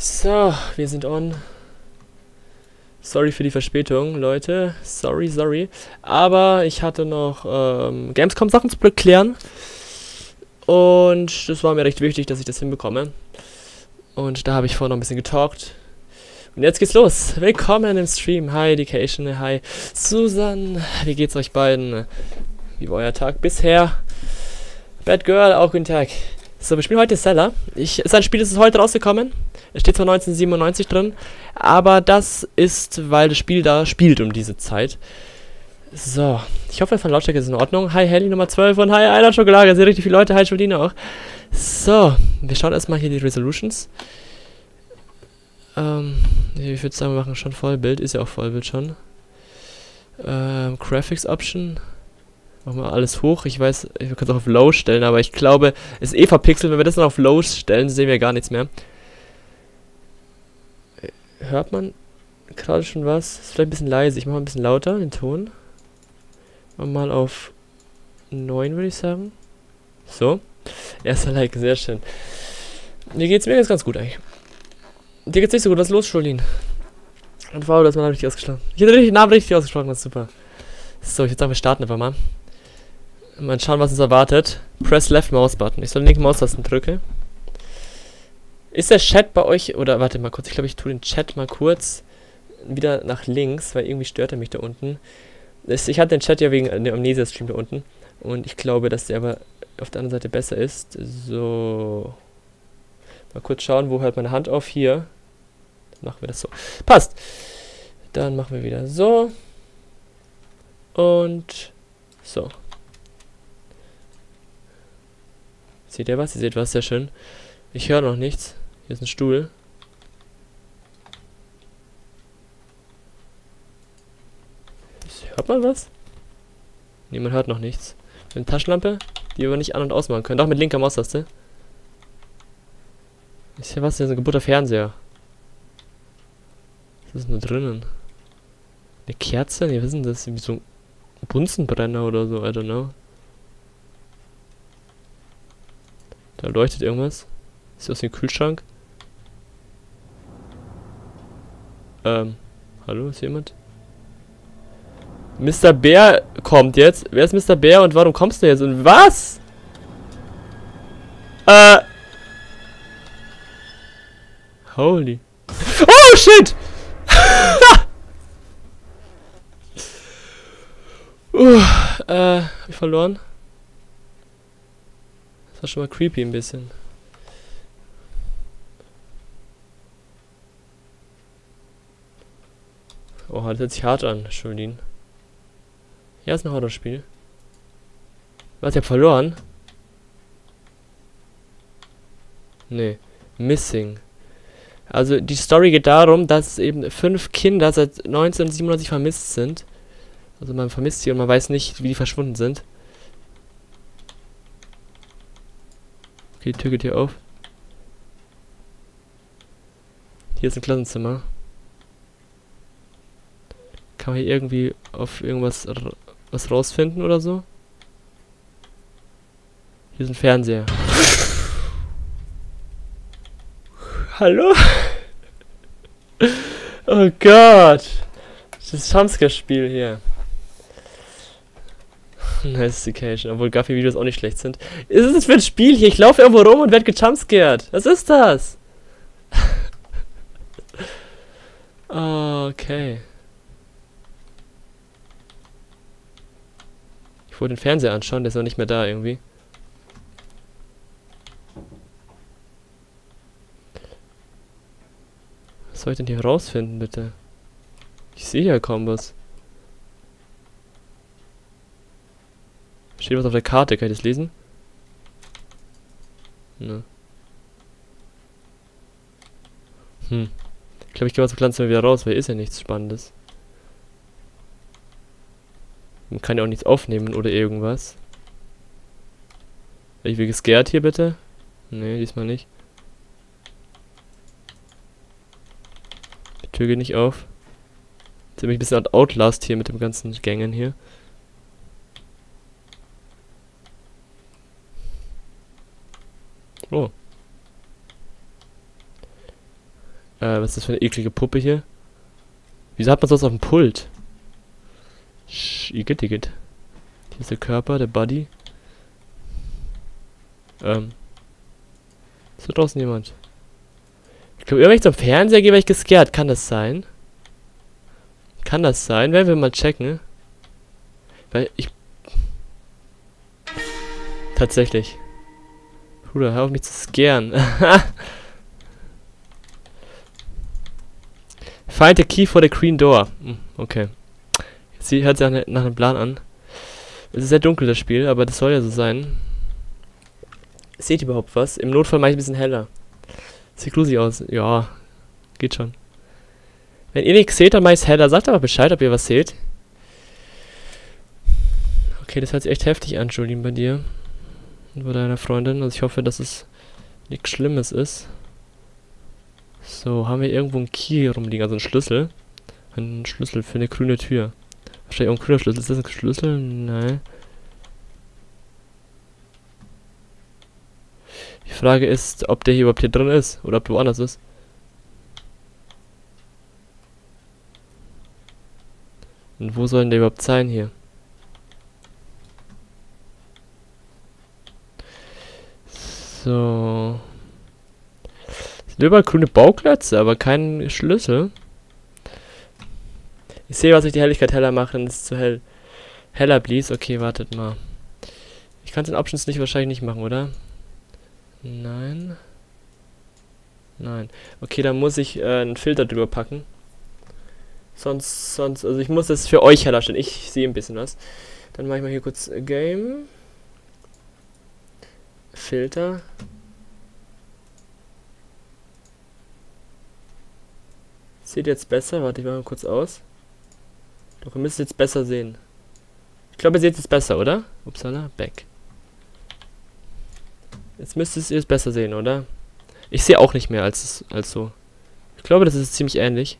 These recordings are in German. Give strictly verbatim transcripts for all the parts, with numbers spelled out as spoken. So, wir sind on. Sorry für die Verspätung, Leute. Sorry, sorry. Aber ich hatte noch ähm, Gamescom-Sachen zu klären. Und das war mir recht wichtig, dass ich das hinbekomme. Und da habe ich vorhin noch ein bisschen getalkt. Und jetzt geht's los. Willkommen im Stream. Hi, Dedication. Hi, Susan. Wie geht's euch beiden? Wie war euer Tag bisher? Bad Girl, auch guten Tag. So, wir spielen heute Cellar. Ich, sein Spiel ist heute rausgekommen. Es steht zwar neunzehnhundertsiebenundneunzig drin, aber das ist, weil das Spiel da spielt um diese Zeit. So, ich hoffe, von Lautstärke ist in Ordnung. Hi, Helly Nummer zwölf und hi, Einer Schokolade. Sehr richtig viele Leute. Hi, Schuldine auch. So, wir schauen erstmal hier die Resolutions. Ähm, ich würde sagen, wir machen schon Vollbild. Ist ja auch Vollbild schon. Ähm, Graphics Option. Machen wir alles hoch. Ich weiß, ich kann es auch auf Low stellen, aber ich glaube, es ist eh verpixelt. Wenn wir das dann auf Low stellen, sehen wir gar nichts mehr. Hört man gerade schon was? Ist vielleicht ein bisschen leise. Ich mache mal ein bisschen lauter den Ton. Und mal auf neun, würde ich sagen. So. Erster Like, sehr schön. Mir geht's mir jetzt ganz gut eigentlich. Dir geht's nicht so gut. Was ist los, Schulin? Und wow, das war richtig ausgesprochen. Ich hätte den Namen richtig ausgesprochen, das ist super. So, ich würde sagen, wir starten einfach mal. Mal schauen, was uns erwartet. Press Left Mouse Button. Ich soll den linken Maustasten drücken. Ist der Chat bei euch, oder warte mal kurz, ich glaube, ich tue den Chat mal kurz wieder nach links, weil irgendwie stört er mich da unten. Das, ich hatte den Chat ja wegen äh, der Amnesia-Stream da unten und ich glaube, dass der aber auf der anderen Seite besser ist. So. Mal kurz schauen, wo hört meine Hand auf? Hier. Dann machen wir das so. Passt. Dann machen wir wieder so. Und so. Seht ihr was? Ihr seht was, sehr schön. Ich höre noch nichts. Hier ist ein Stuhl. Hört man was? Ne, man hört noch nichts. Eine Taschenlampe, die wir nicht an- und ausmachen können. Doch mit linker Maustaste. Ist hier was? Hier ist ein kaputter Fernseher. Was ist denn da drinnen? Eine Kerze? Ne, was ist denn das? Wie so ein Bunsenbrenner oder so, I don't know. Da leuchtet irgendwas. Ist das ein Kühlschrank? Ähm, hallo, ist hier jemand? Mister Bear kommt jetzt. Wer ist Mister Bear und warum kommst du jetzt? Und was? Äh. Holy. Oh, shit! uh, äh, hab ich verloren? Das war schon mal creepy ein bisschen. Oh, das hört sich hart an, Entschuldigung. Ja, ist ein Horrorspiel. Was, ich hab verloren? Nee. Missing. Also, die Story geht darum, dass eben fünf Kinder seit neunzehnhundertsiebenundneunzig vermisst sind. Also, man vermisst sie und man weiß nicht, wie die verschwunden sind. Okay, die Tür geht hier auf. Hier ist ein Klassenzimmer. Kann man hier irgendwie auf irgendwas was rausfinden oder so? Hier ist ein Fernseher. Hallo? Oh Gott! Das Jumpscare-Spiel hier. Nice Occasion, obwohl Gaffi-Videos auch nicht schlecht sind. Was ist das für ein Spiel hier? Ich laufe irgendwo rum und werde gejumpscared. Was ist das? Okay. Ich wollte den Fernseher anschauen, der ist noch nicht mehr da irgendwie. Was soll ich denn hier rausfinden, bitte? Ich sehe ja kaum was. Steht was auf der Karte, kann ich das lesen? Ne. Hm. Ich glaube, ich gehe mal zum Klassenzimmer wieder raus, weil hier ist ja nichts Spannendes. Man kann ja auch nichts aufnehmen oder irgendwas. Ich will gescared hier bitte. Ne, diesmal nicht. Die Tür geht nicht auf. Ziemlich ein bisschen an Outlast hier mit dem ganzen Gängen hier. Oh. Äh, was ist das für eine eklige Puppe hier? Wieso hat man sowas auf dem Pult? Sch, igitt, igitt. Hier ist der Körper, der Buddy. Ähm. Ist da draußen jemand? Ich glaube, irgendwann zum Fernseher gehe, weil ich gescared. Kann das sein? Kann das sein? Werden wir mal checken. Weil ich... Tatsächlich. Bruder, hör auf mich zu scaren. Find the key for the green door. Okay. Jetzt hört sich nach einem Plan an. Es ist sehr dunkel, das Spiel, aber das soll ja so sein. Seht ihr überhaupt was? Im Notfall mache ich ein bisschen heller. Sieht gruselig aus. Ja, geht schon. Wenn ihr nichts seht, dann mache ich es heller. Sagt aber Bescheid, ob ihr was seht. Okay, das hört sich echt heftig an, Julien, bei dir. Und bei deiner Freundin. Also ich hoffe, dass es nichts Schlimmes ist. So, haben wir irgendwo einen Key hier rumliegen, also einen Schlüssel. Einen Schlüssel für eine grüne Tür. Wahrscheinlich auch ein grüner Schlüssel. Ist das ein Schlüssel? Nein. Die Frage ist, ob der hier überhaupt hier drin ist oder ob der woanders ist. Und wo soll denn der überhaupt sein hier? So. Es sind überall grüne Bauklötze, aber kein Schlüssel. Ich sehe, was ich die Helligkeit heller mache, dann ist es zu hell. Heller, please. Okay, wartet mal. Ich kann es in Options nicht wahrscheinlich nicht machen, oder? Nein. Nein. Okay, dann muss ich äh, einen Filter drüber packen. Sonst, sonst, also ich muss das für euch heller stellen. Ich sehe ein bisschen was. Dann mache ich mal hier kurz Game. Filter. Seht ihr jetzt besser? Warte, ich mache mal kurz aus. Doch, ihr müsst jetzt besser sehen. Ich glaube, ihr seht es besser, oder? Upsala, back. Jetzt müsstet ihr es besser sehen, oder? Ich sehe auch nicht mehr als, als so. Ich glaube, das ist ziemlich ähnlich.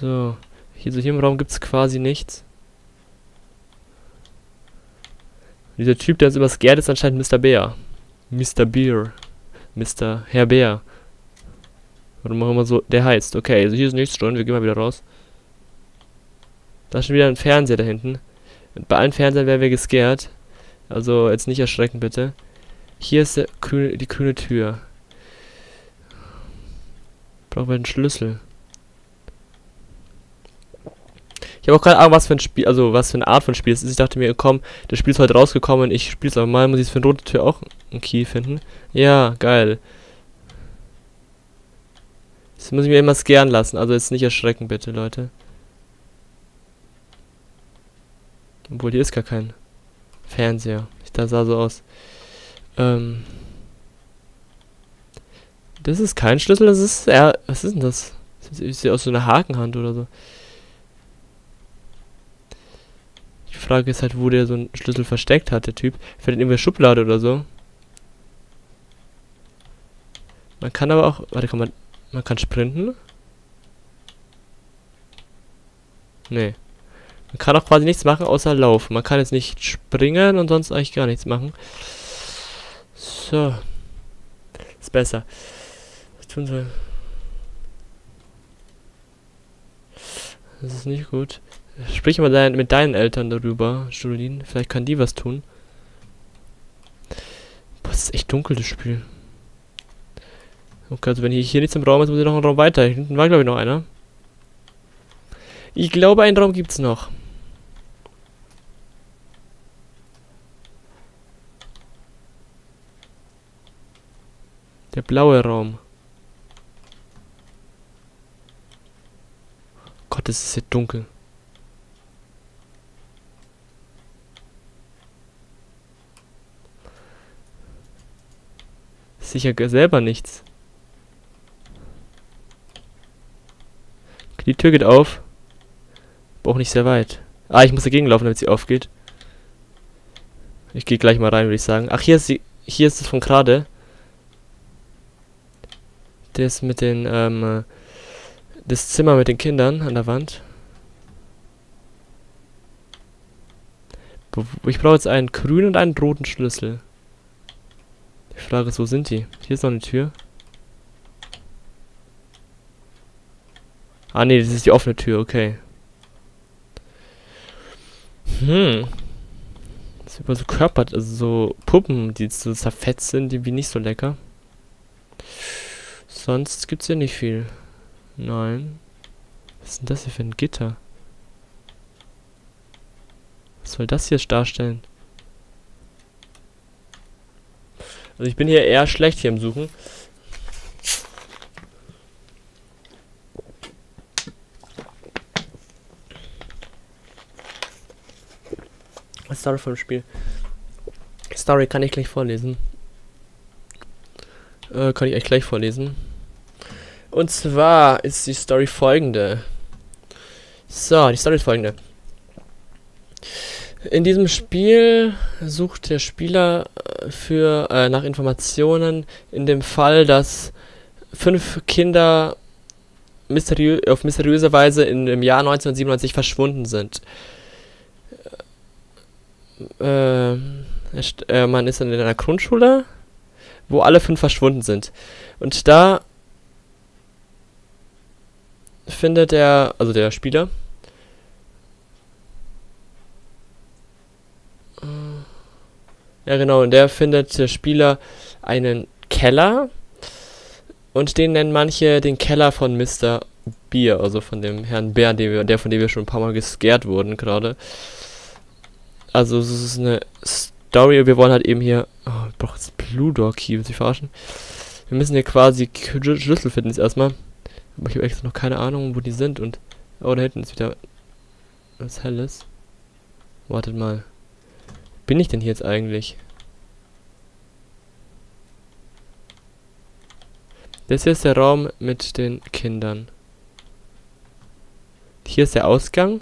So. Hier, so hier im Raum gibt es quasi nichts. Und dieser Typ, der uns übers Gerd ist, anscheinend Mister Bear. Mister Bear. Mister Herr Bear. Warum auch immer so der heißt. Okay, also hier ist nichts drin. Wir gehen mal wieder raus. Da ist schon wieder ein Fernseher da hinten. Und bei allen Fernsehern werden wir gescared. Also, jetzt nicht erschrecken, bitte. Hier ist der grüne, die grüne Tür. Brauchen wir einen Schlüssel. Ich habe auch keine Ahnung, was für ein Spiel, also was für eine Art von Spiel es ist. Ich dachte mir, komm, das Spiel ist heute rausgekommen, ich spiele es aber mal. Muss ich für eine rote Tür auch einen Key finden? Ja, geil. Das muss ich mir immer scaren lassen. Also, jetzt nicht erschrecken, bitte, Leute. Obwohl, hier ist gar kein Fernseher. Das sah so aus. Ähm. Das ist kein Schlüssel, das ist... Ja, was ist denn das? Das sieht aus so einer Hakenhand oder so. Die Frage ist halt, wo der so einen Schlüssel versteckt hat, der Typ. Vielleicht in irgendeiner Schublade oder so. Man kann aber auch... Warte, kann man... Man kann sprinten? Nee. Man kann auch quasi nichts machen, außer laufen. Man kann jetzt nicht springen und sonst eigentlich gar nichts machen. So. Ist besser. Was tun soll? Das ist nicht gut. Sprich mal dein, mit deinen Eltern darüber, Julien. Vielleicht kann die was tun. Boah, das ist echt dunkel, das Spiel. Okay, also wenn hier, hier nichts im Raum ist, muss ich noch einen Raum weiter. Hier hinten war, glaube ich, noch einer. Ich glaube, einen Raum gibt's noch. Der blaue Raum. Gott, es ist hier dunkel. Sicher selber nichts. Okay, die Tür geht auf. Auch nicht sehr weit. Ah, ich muss dagegen laufen, damit sie aufgeht. Ich gehe gleich mal rein, würde ich sagen. Ach, hier ist die, hier ist das von gerade. Das mit den, ähm, das Zimmer mit den Kindern an der Wand. Ich brauche jetzt einen grünen und einen roten Schlüssel. Die Frage ist, wo sind die? Hier ist noch eine Tür. Ah ne, das ist die offene Tür, okay. Hm. Das sind immer so Körper, also so Puppen, die so zerfetzt sind, die wie nicht so lecker. Sonst gibt's hier nicht viel. Nein. Was ist denn das hier für ein Gitter? Was soll das hier darstellen? Also ich bin hier eher schlecht hier im Suchen. Story vom Spiel. Story kann ich gleich vorlesen. Äh, kann ich euch gleich vorlesen. Und zwar ist die Story folgende. So, die Story ist folgende. In diesem Spiel sucht der Spieler für äh, nach Informationen in dem Fall, dass fünf Kinder mysteriö auf mysteriöse Weise in, im Jahr neunzehnhundertsiebenundneunzig verschwunden sind. Äh, äh, man ist in einer Grundschule, wo alle fünf verschwunden sind. Und da findet der, also der Spieler, ja genau, und der findet der Spieler einen Keller, und den nennen manche den Keller von Mister Bear, also von dem Herrn Bär, wir, der von dem wir schon ein paar Mal gescared wurden gerade. Also es ist eine Story, wir wollen halt eben hier... Oh, ich brauche jetzt Blue Door Key, willst du mich verarschen? Wir müssen hier quasi Schlüssel finden jetzt erstmal. Aber ich habe echt noch keine Ahnung, wo die sind und... Oh, da hinten ist wieder... was Helles. Wartet mal. Wo bin ich denn hier jetzt eigentlich? Das hier ist der Raum mit den Kindern. Hier ist der Ausgang.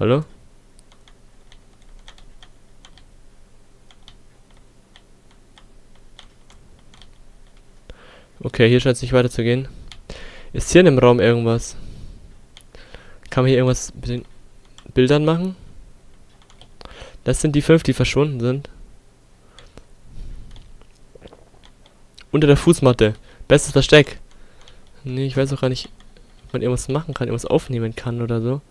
Hallo? Okay, hier scheint es nicht weiter zu gehen. Ist hier in dem Raum irgendwas? Kann man hier irgendwas mit den Bildern machen? Das sind die fünf, die verschwunden sind. Unter der Fußmatte. Bestes Versteck. Nee, ich weiß auch gar nicht, ob man irgendwas machen kann, irgendwas aufnehmen kann oder so.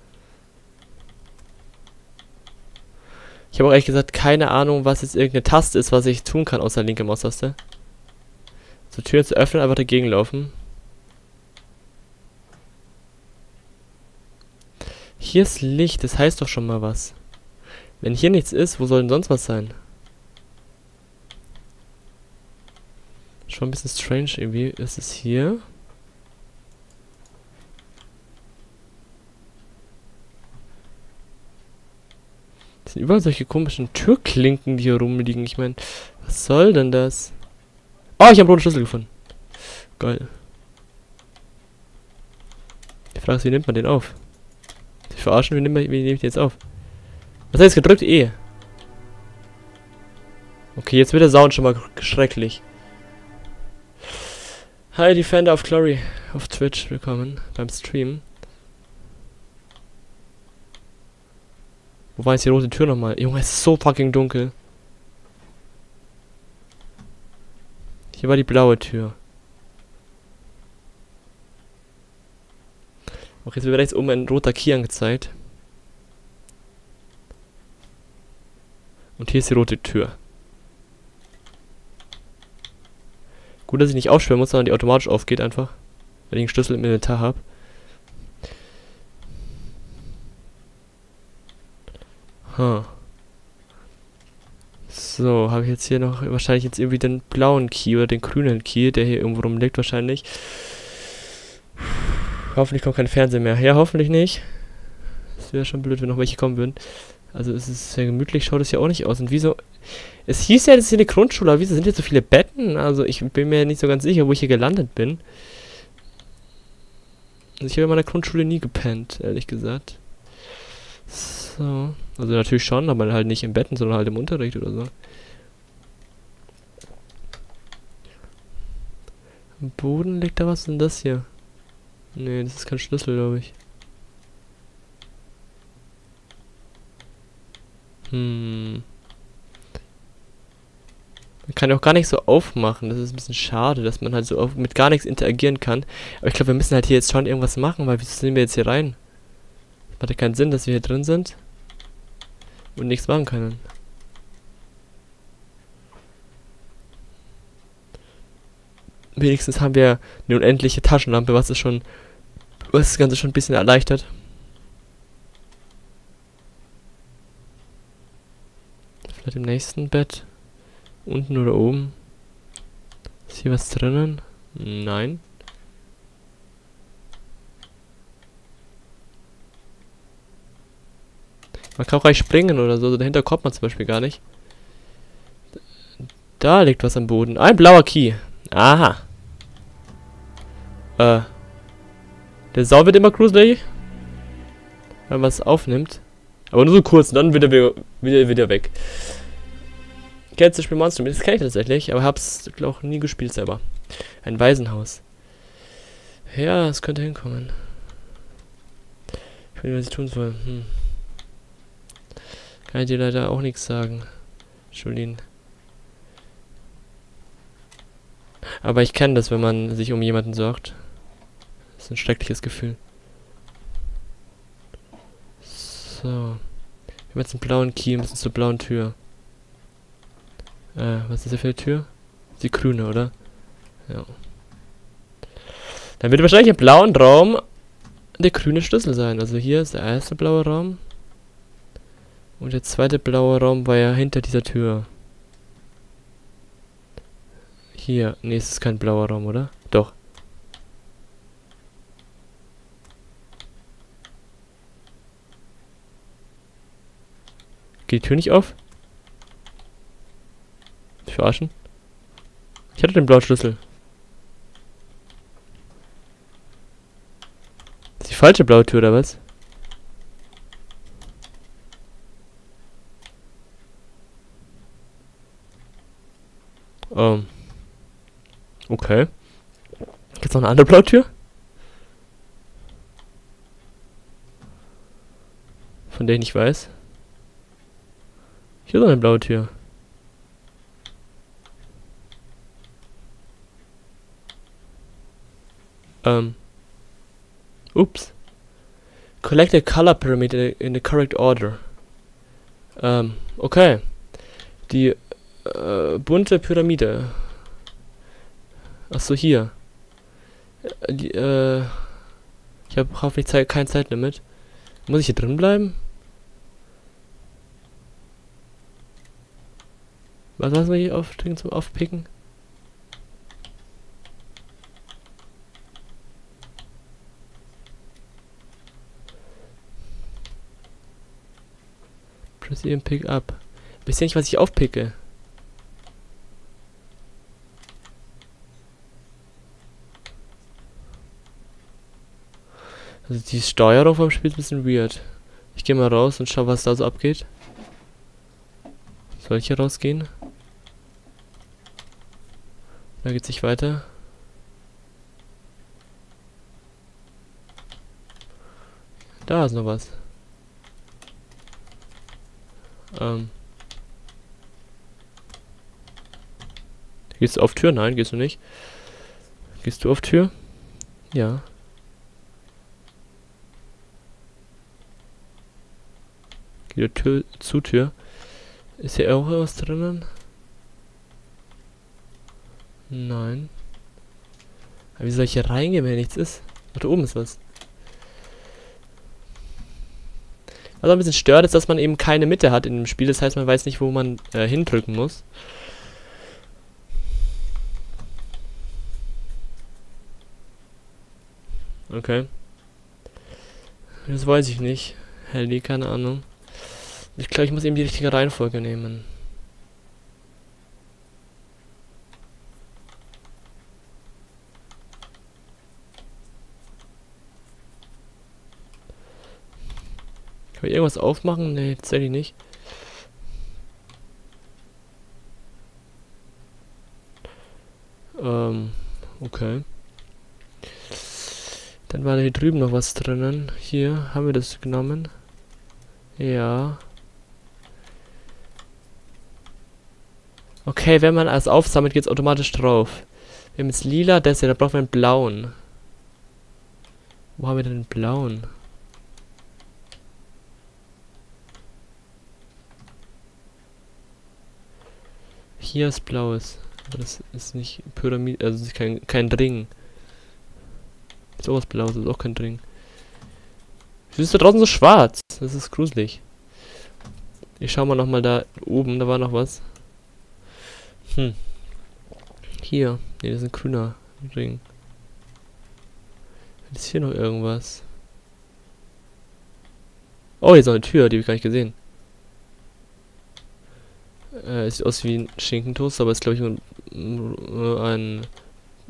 Ich habe auch ehrlich gesagt keine Ahnung, was jetzt irgendeine Taste ist, was ich tun kann, außer linke Maustaste. So, Türen zu öffnen, einfach dagegen laufen. Hier ist Licht, das heißt doch schon mal was. Wenn hier nichts ist, wo soll denn sonst was sein? Schon ein bisschen strange irgendwie. Ist es hier? Sind überall solche komischen Türklinken, die hier rumliegen. Ich meine, was soll denn das? Oh, ich habe einen roten Schlüssel gefunden. Geil. Die Frage ist, wie nimmt man den auf? Ich verarschen, wie nehme ich den jetzt auf? Was hat jetzt gedrückt? E. Okay, jetzt wird der Sound schon mal schrecklich. Hi, Defender of Glory auf Twitch. Willkommen beim Stream. Wo war jetzt die rote Tür nochmal? Junge, es ist so fucking dunkel. Hier war die blaue Tür. Auch jetzt wird rechts oben ein roter Key angezeigt. Und hier ist die rote Tür. Gut, dass ich nicht aufsperren muss, sondern die automatisch aufgeht einfach. Weil ich den Schlüssel im Inventar habe. So, habe ich jetzt hier noch wahrscheinlich jetzt irgendwie den blauen Key oder den grünen Key, der hier irgendwo rumliegt wahrscheinlich. Hoffentlich kommt kein Fernseher mehr. Ja, hoffentlich nicht. Das wäre schon blöd, wenn noch welche kommen würden. Also es ist sehr gemütlich, schaut es ja auch nicht aus. Und wieso... Es hieß ja, das ist hier eine Grundschule, aber wieso sind hier so viele Betten? Also ich bin mir nicht so ganz sicher, wo ich hier gelandet bin. Ich habe in meiner Grundschule nie gepennt, ehrlich gesagt. So... Also natürlich schon, aber halt nicht im Betten, sondern halt im Unterricht oder so. Am Boden liegt da was denn das hier? Nee, das ist kein Schlüssel, glaube ich. Hm. Man kann auch gar nicht so aufmachen. Das ist ein bisschen schade, dass man halt so auf, mit gar nichts interagieren kann. Aber ich glaube, wir müssen halt hier jetzt schon irgendwas machen, weil wieso sind wir jetzt hier rein? Macht ja keinen Sinn, dass wir hier drin sind und nichts machen können. Wenigstens haben wir eine unendliche Taschenlampe, was, ist schon, was das Ganze schon ein bisschen erleichtert. Vielleicht im nächsten Bett. Unten oder oben? Ist hier was drinnen? Nein. Man kann auch gleich springen oder so, dahinter kommt man zum Beispiel gar nicht. Da liegt was am Boden. Ein blauer Key. Aha. Äh. Der Sau wird immer gruselig. Wenn man es aufnimmt. Aber nur so kurz und dann wieder, wieder, wieder weg. Kennst du das Spiel Monstrum? Das kenne ich tatsächlich, aber hab's auch nie gespielt selber. Ein Waisenhaus. Ja, es könnte hinkommen. Ich weiß nicht, was ich tun soll. Hm. Kann ich dir leider auch nichts sagen. Entschuldigung. Aber ich kenne das, wenn man sich um jemanden sorgt. Das ist ein schreckliches Gefühl. So. Wir haben jetzt einen blauen Key, müssen zur blauen Tür. Äh, was ist das für eine Tür? Die grüne, oder? Ja. Dann wird wahrscheinlich im blauen Raum der grüne Schlüssel sein. Also hier ist der erste blaue Raum. Und der zweite blaue Raum war ja hinter dieser Tür. Hier. Nee, es ist kein blauer Raum, oder? Doch. Geht die Tür nicht auf? Verarschen. Ich hatte den blauen Schlüssel. Ist die falsche blaue Tür oder was? Ähm. Okay. Gibt's noch eine andere blaue Tür? Von der ich nicht weiß. Hier ist noch eine blaue Tür. Um. Oops. Collect the color pyramid in the correct order. Um, okay. Die äh, bunte Pyramide. Achso, hier. Äh, die, äh, ich habe hoffentlich Ze- kein Zeitlimit. Muss ich hier drin bleiben? Was lassen wir hier auf, zum Aufpicken? Press ihren Pick up. Ich weiß nicht, was ich aufpicke. Also die Steuerung vom Spiel ist ein bisschen weird. Ich gehe mal raus und schau, was da so abgeht. Soll ich hier rausgehen? Da geht's nicht weiter. Da ist noch was. Ähm. Gehst du auf Tür? Nein, gehst du nicht. Gehst du auf Tür? Ja. Geh die Tür zu Tür. Ist hier auch was drinnen? Nein. Aber wie soll ich hier reingehen, wenn hier nichts ist? Ach, da oben ist was. Was ein bisschen stört, ist, dass man eben keine Mitte hat in dem Spiel. Das heißt, man weiß nicht, wo man äh, hindrücken muss. Okay. Das weiß ich nicht. Helly, keine Ahnung. Ich glaube, ich muss eben die richtige Reihenfolge nehmen. Kann ich irgendwas aufmachen? Ne, tatsächlich nicht. Ähm, okay. Dann war da hier drüben noch was drinnen. Hier, haben wir das genommen? Ja. Okay, wenn man alles aufsammelt, geht es automatisch drauf. Wir haben jetzt lila, das hier, da brauchen wir einen blauen. Wo haben wir denn den blauen? Hier ist blaues. Aber das ist nicht Pyramide, also das ist kein, kein Ring. So was blaues ist auch kein Ring. Wieso ist da draußen so schwarz? Das ist gruselig. Ich schau mal nochmal da oben, da war noch was. Hm. Hier. Ne, das ist ein grüner Ring. Ist hier noch irgendwas? Oh, hier ist noch eine Tür, die habe ich gar nicht gesehen. Äh, sieht aus wie ein Schinkentoast, aber ist glaube ich ein, ein,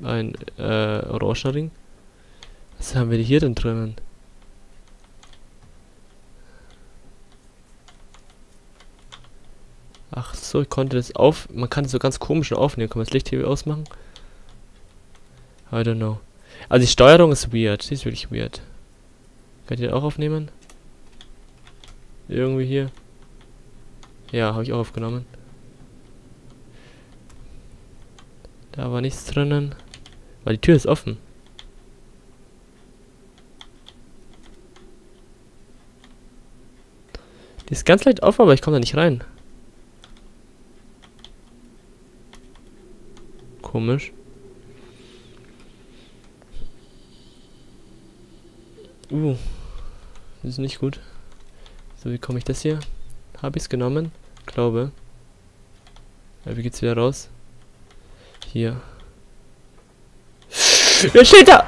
ein äh, orangener Ring. Was haben wir hier denn drinnen? Ach so, ich konnte das auf... Man kann das so ganz komisch aufnehmen. Kann man das Licht hier ausmachen? I don't know. Also die Steuerung ist weird. Sie ist wirklich weird. Könnt ihr auch aufnehmen? Irgendwie hier. Ja, habe ich auch aufgenommen. Da war nichts drinnen. Weil die Tür ist offen. Die ist ganz leicht offen, aber ich komme da nicht rein. Komisch. Uh, das ist nicht gut. So, wie komme ich das hier? Habe ich es genommen? Glaube. Ja, wie geht's wieder raus? Hier. Wer steht da?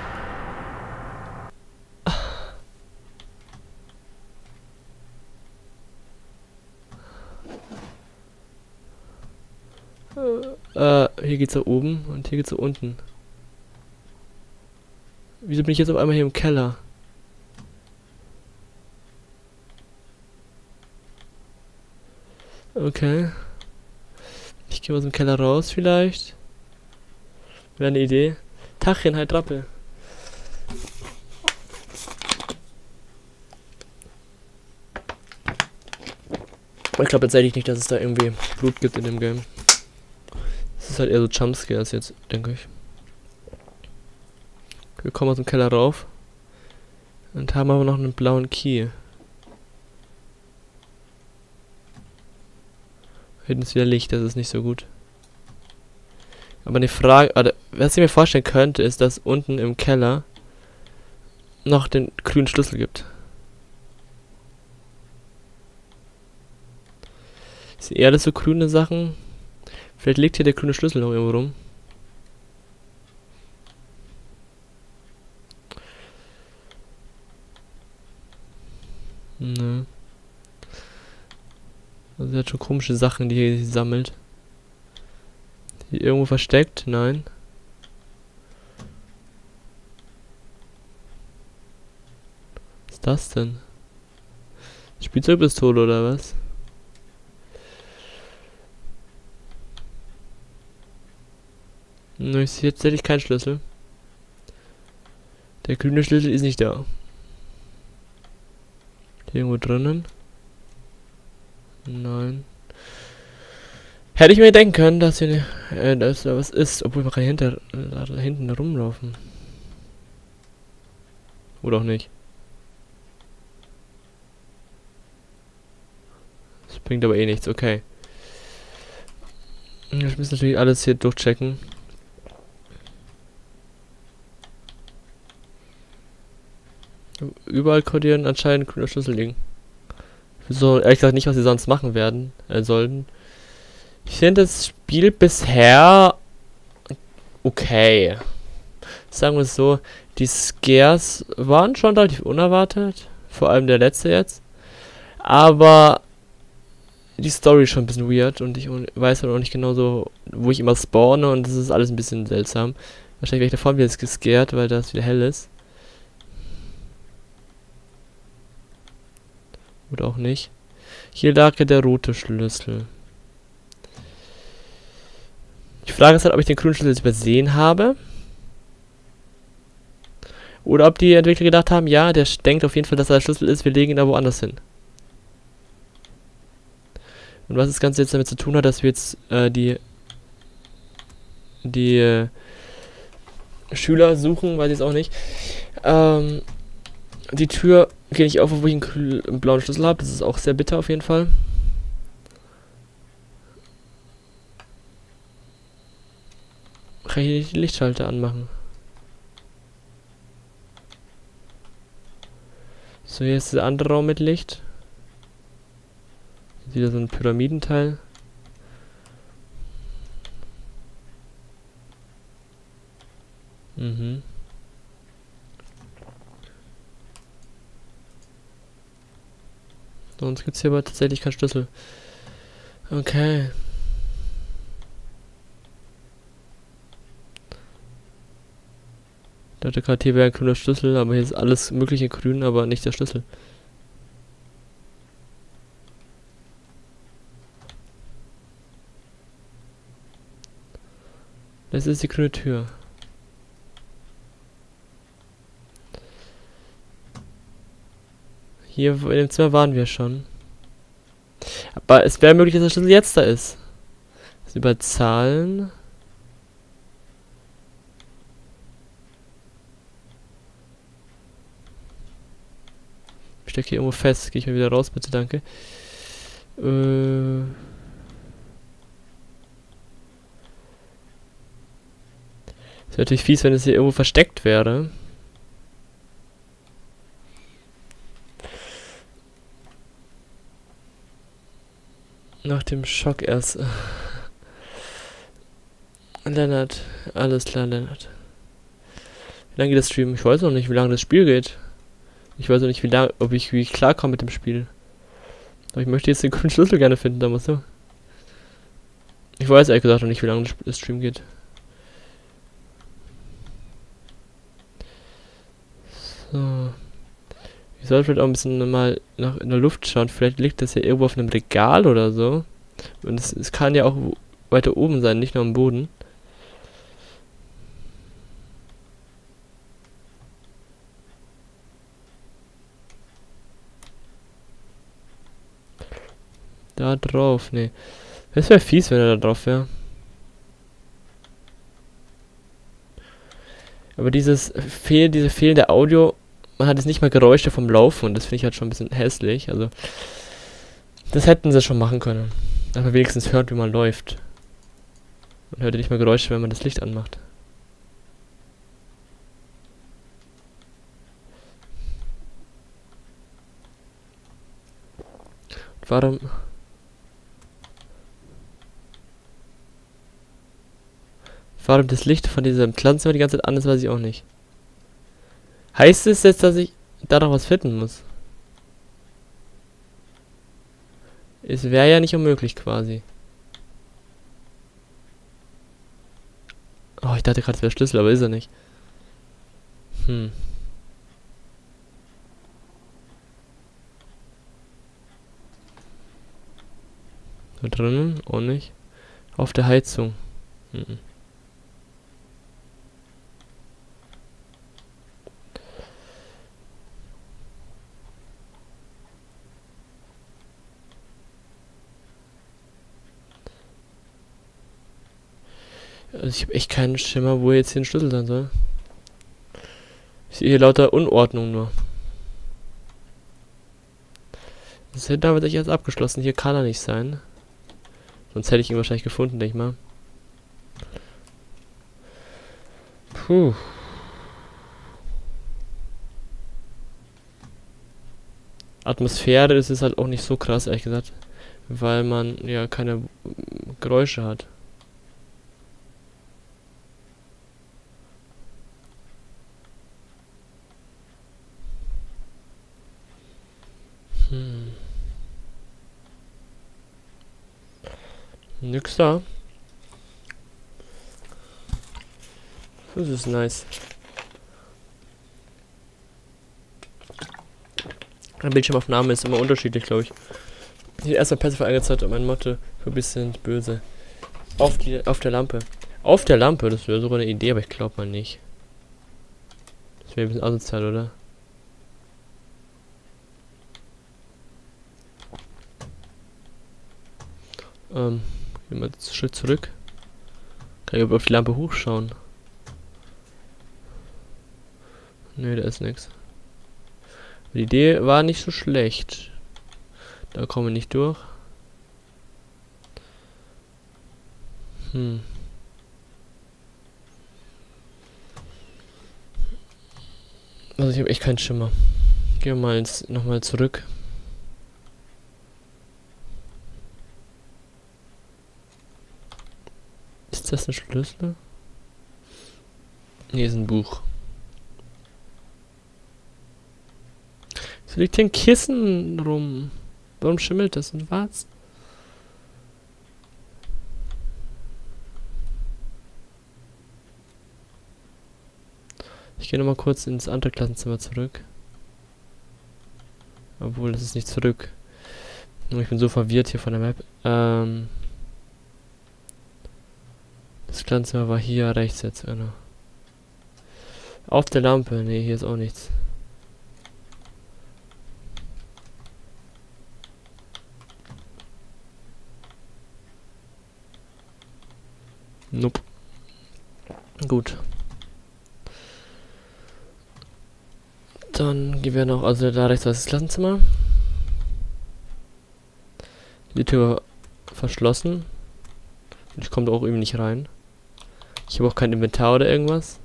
Uh, hier geht's nach oben und hier geht's nach unten. Wieso bin ich jetzt auf einmal hier im Keller? Okay. Ich gehe aus dem Keller raus vielleicht. Wäre eine Idee. Tachin, halt Rappe. Ich glaube tatsächlich nicht, dass es da irgendwie Blut gibt in dem Game. Das ist halt eher so Jumpscares jetzt, denke ich. Wir kommen aus dem Keller rauf. Und haben aber noch einen blauen Key. Hinten ist wieder Licht, das ist nicht so gut. Aber eine Frage, oder, was ich mir vorstellen könnte, ist, dass unten im Keller noch den grünen Schlüssel gibt. Sind eher das so grüne Sachen? Vielleicht liegt hier der grüne Schlüssel noch irgendwo rum. Nö. Also er hat schon komische Sachen, die hier sammelt. Hier irgendwo versteckt? Nein. Was ist das denn? Spielzeugpistole oder was? Ich sehe jetzt tatsächlich keinen Schlüssel. Der grüne Schlüssel ist nicht da. Irgendwo drinnen? Nein. Hätte ich mir denken können, dass hier äh, dass da was ist, obwohl man kann hinter, äh, hinten rumlaufen. Oder auch nicht. Das bringt aber eh nichts, okay. Ich muss natürlich alles hier durchchecken. Überall kodieren anscheinend grüner Schlüssel liegen. So, ehrlich gesagt nicht, was sie sonst machen werden, äh, sollten. Ich finde das Spiel bisher okay. Sagen wir es so, die Scares waren schon relativ unerwartet. Vor allem der letzte jetzt. Aber die Story ist schon ein bisschen weird und ich weiß halt auch nicht genau so, wo ich immer spawne und das ist alles ein bisschen seltsam. Wahrscheinlich werde ich davon wieder gescared, weil das wieder hell ist. Oder auch nicht. Hier lag ja der rote Schlüssel. Die Frage ist halt, ob ich den grünen Schlüssel jetzt übersehen habe. Oder ob die Entwickler gedacht haben, ja, der denkt auf jeden Fall, dass er der Schlüssel ist, wir legen ihn da woanders hin. Und was das Ganze jetzt damit zu tun hat, dass wir jetzt äh, die die äh, Schüler suchen, weiß ich jetzt auch nicht. Ähm, die Tür geht nicht auf, obwohl ich einen, einen blauen Schlüssel habe. Das ist auch sehr bitter auf jeden Fall. Kann ich hier nicht die Lichtschalter anmachen? So, hier ist der andere Raum mit Licht. Wieder so ein Pyramidenteil. Mhm. Sonst gibt es hier aber tatsächlich keinen Schlüssel. Okay. Ich dachte gerade, hier wäre ein grüner Schlüssel, aber hier ist alles mögliche grün, aber nicht der Schlüssel. Das ist die grüne Tür. Hier in dem Zimmer waren wir schon. Aber es wäre möglich, dass der Schlüssel jetzt da ist. Das über Zahlen. Ich stecke hier irgendwo fest. Gehe ich mal wieder raus, bitte, danke. Äh das wäre natürlich fies, wenn es hier irgendwo versteckt wäre. Nach dem Schock erst. Lennart. Alles klar, Lennart. Wie lange geht das Stream? Ich weiß noch nicht, wie lange das Spiel geht. Ich weiß auch nicht, wie lange, ob ich, wie ich klarkomme mit dem Spiel. Aber ich möchte jetzt den grünen Schlüssel gerne finden, da muss so. Ich weiß ehrlich gesagt noch nicht, wie lange das Stream geht. So. Ich sollte vielleicht auch ein bisschen mal nach in der Luft schauen. Vielleicht liegt das ja irgendwo auf einem Regal oder so. Und es, es kann ja auch weiter oben sein, nicht nur am Boden. Da drauf, ne. Das wäre fies, wenn er da drauf wäre. Aber dieses fehl, diese fehlende Audio, man hat jetzt nicht mal Geräusche vom Laufen und das finde ich halt schon ein bisschen hässlich. Also, das hätten sie schon machen können. Dass man wenigstens hört, wie man läuft. Man hört ja nicht mal Geräusche, wenn man das Licht anmacht. Und warum... Warum das Licht von diesem Pflanzenzimmer die ganze Zeit an ist, weiß ich auch nicht. Heißt es jetzt, dass ich da noch was finden muss? Es wäre ja nicht unmöglich quasi. Oh, ich dachte gerade, es wäre Schlüssel, aber ist er nicht. Hm. Da drinnen? Auch nicht. Auf der Heizung. Hm. Also ich habe echt keinen Schimmer, wo jetzt hier ein Schlüssel sein soll. Ich sehe hier lauter Unordnung nur. Das hätte damit echt jetzt abgeschlossen. Hier kann er nicht sein. Sonst hätte ich ihn wahrscheinlich gefunden, denke ich mal. Puh. Atmosphäre ist es halt auch nicht so krass, ehrlich gesagt. Weil man ja keine Geräusche hat. Hm. Nix da. Das ist nice. Eine Bildschirmaufnahme ist immer unterschiedlich, glaube ich. Ich erstmal Passive angezeigt und mein Motto für ein bisschen böse. Auf, die, auf der Lampe. Auf der Lampe, das wäre sogar eine Idee, aber ich glaube mal nicht. Das wäre ein bisschen asozial, oder? Ähm, gehen wir einen Schritt zurück. Kann ich auf die Lampe hochschauen? Ne, da ist nichts. Die Idee war nicht so schlecht. Da kommen wir nicht durch. Hm. Also ich habe echt keinen Schimmer. Gehen wir mal jetzt nochmal zurück. Ist das ein Schlüssel? Ne, ist ein Buch. Es liegt hier ein Kissen rum. Warum schimmelt das und was? Ich gehe nochmal kurz ins andere Klassenzimmer zurück. Obwohl, das ist nicht zurück. Ich bin so verwirrt hier von der Map. Ähm das Klassenzimmer war hier rechts jetzt, genau. Auf der Lampe. Ne, hier ist auch nichts. Nope. Gut. Dann gehen wir noch, also da rechts war das Klassenzimmer. Die Tür war verschlossen. Und ich komme da auch eben nicht rein. Ich habe auch kein Inventar oder irgendwas.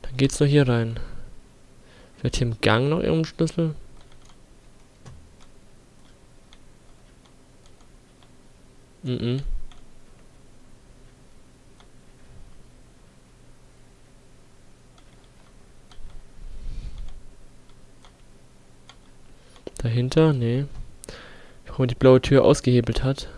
Dann geht's noch hier rein. Vielleicht hier im Gang noch irgendein Schlüssel. Mhm. Dahinter? Nee. Warum die blaue Tür ausgehebelt hat.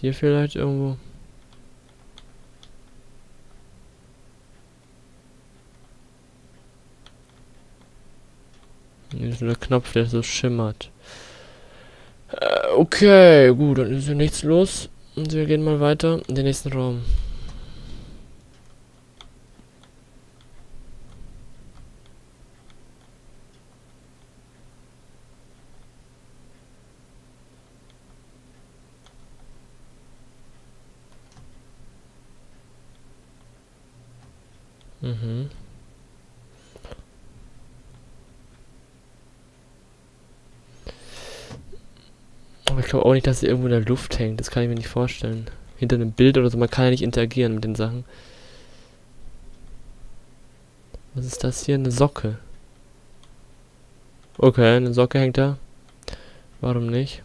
Hier vielleicht irgendwo. Hier ist nur der Knopf, der so schimmert. Äh, okay, gut, dann ist hier nichts los. Und wir gehen mal weiter in den nächsten Raum. Mhm. Aber ich glaube auch nicht, dass sie irgendwo in der Luft hängt. Das kann ich mir nicht vorstellen. Hinter einem Bild oder so. Man kann ja nicht interagieren mit den Sachen. Was ist das hier? Eine Socke. Okay, eine Socke hängt da. Warum nicht?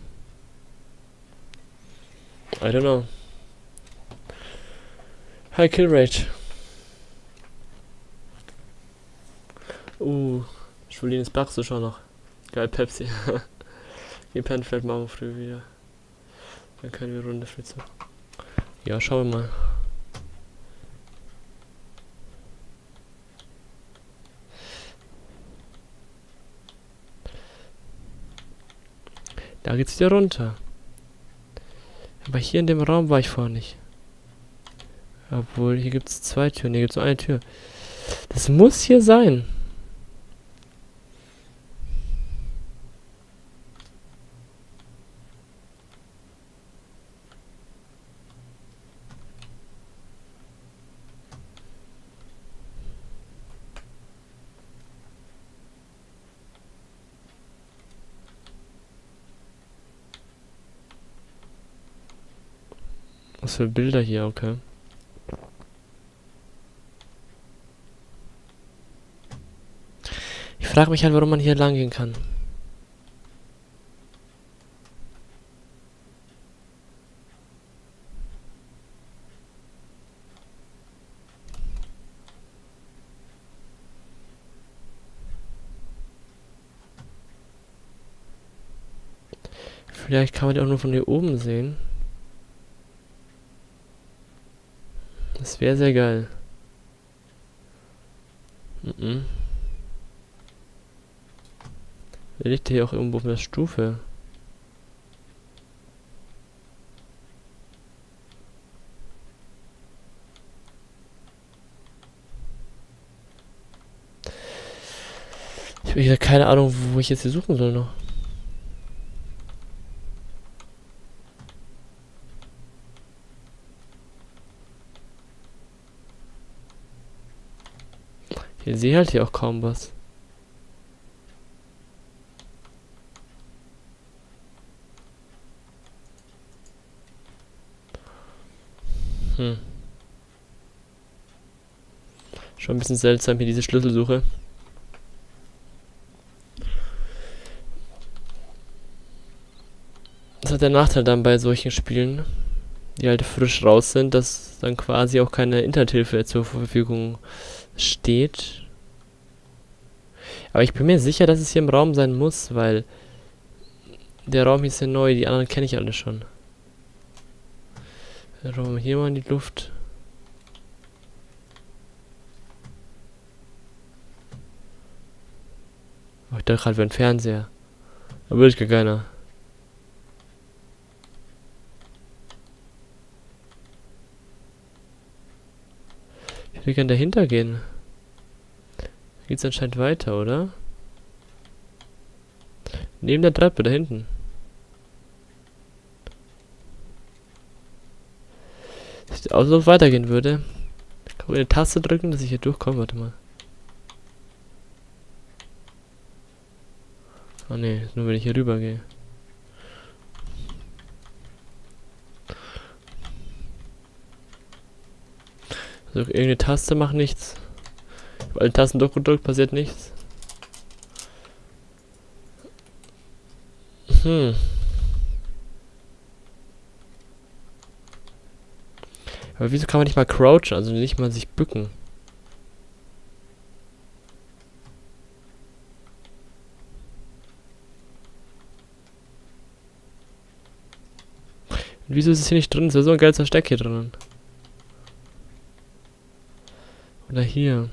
I don't know. High Kill Rate. Uh, Julien Bachst du schon noch. Geil, Pepsi. Wir pennen vielleicht morgen früh wieder. Dann können wir Runde früh zu. Ja, schauen wir mal. Da geht's wieder runter. Aber hier in dem Raum war ich vorher nicht. Obwohl, hier gibt's zwei Türen, hier gibt's nur eine Tür. Das muss hier sein. Was für Bilder hier, okay. Ich frage mich halt, warum man hier lang gehen kann. Vielleicht kann man die auch nur von hier oben sehen. Das wäre sehr geil. Mhm. Der liegt hier auch irgendwo auf einer Stufe. Ich habe keine Ahnung, wo ich jetzt hier suchen soll noch. Ich sehe halt hier auch kaum was. Hm. Schon ein bisschen seltsam hier diese Schlüsselsuche. Das hat der Nachteil dann bei solchen Spielen, die halt frisch raus sind, dass dann quasi auch keine Internethilfe zur Verfügung steht. Aber ich bin mir sicher, dass es hier im Raum sein muss, weil der Raum hier ist ja neu, die anderen kenne ich alle schon. Der Raum hier mal in die Luft. Oh, ich dachte gerade, wäre ein Fernseher. Da will ich gar keiner. Wir können dahinter gehen. Da geht's anscheinend weiter, oder? Neben der Treppe, da hinten. Sieht aus, als ob es weitergehen würde. Kann man eine Taste drücken, dass ich hier durchkomme? Warte mal. Oh ne, nur wenn ich hier rüber gehe. Also irgendeine Taste macht nichts. Ich habe alle Tasten durchgedrückt, passiert nichts. Hm. Aber wieso kann man nicht mal crouchen, also nicht mal sich bücken? Und wieso ist es hier nicht drin? Es wäre so ein geiles Versteck hier drinnen. Oder hier.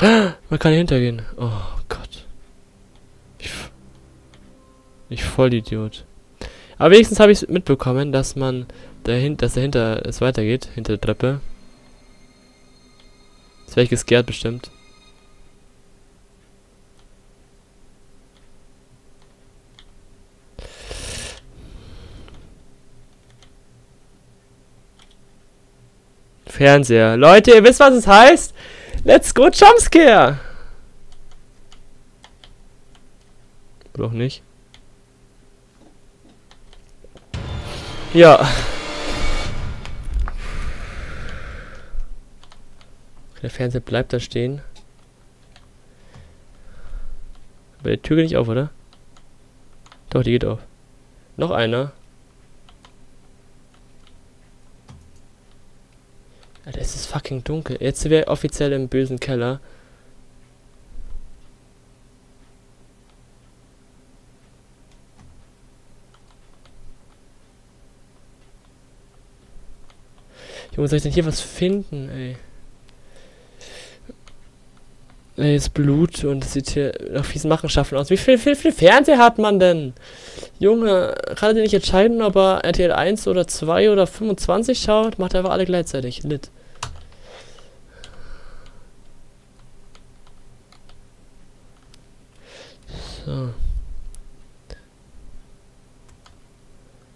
Man kann hier hintergehen. Oh Gott. Ich, ich Vollidiot. Aber wenigstens habe ich mitbekommen, dass man dahin, dass dahinter es weitergeht, hinter der Treppe. Jetzt wäre ich gescared bestimmt. Fernseher. Leute, ihr wisst, was es heißt? Let's go Jumpscare! Oder auch nicht. Ja. Der Fernseher bleibt da stehen. Aber die Tür geht nicht auf, oder? Doch, die geht auf. Noch einer. Alter, es ist fucking dunkel. Jetzt sind wir offiziell im bösen Keller. Junge, soll ich denn hier was finden, ey? Ey, ist Blut und es sieht hier nach fiesen Machenschaften aus. Wie viel, viel, viel Fernseher hat man denn? Junge, kann er nicht entscheiden, ob er R T L eins oder zwei oder fünfundzwanzig schaut? Macht er einfach alle gleichzeitig. Lit. So.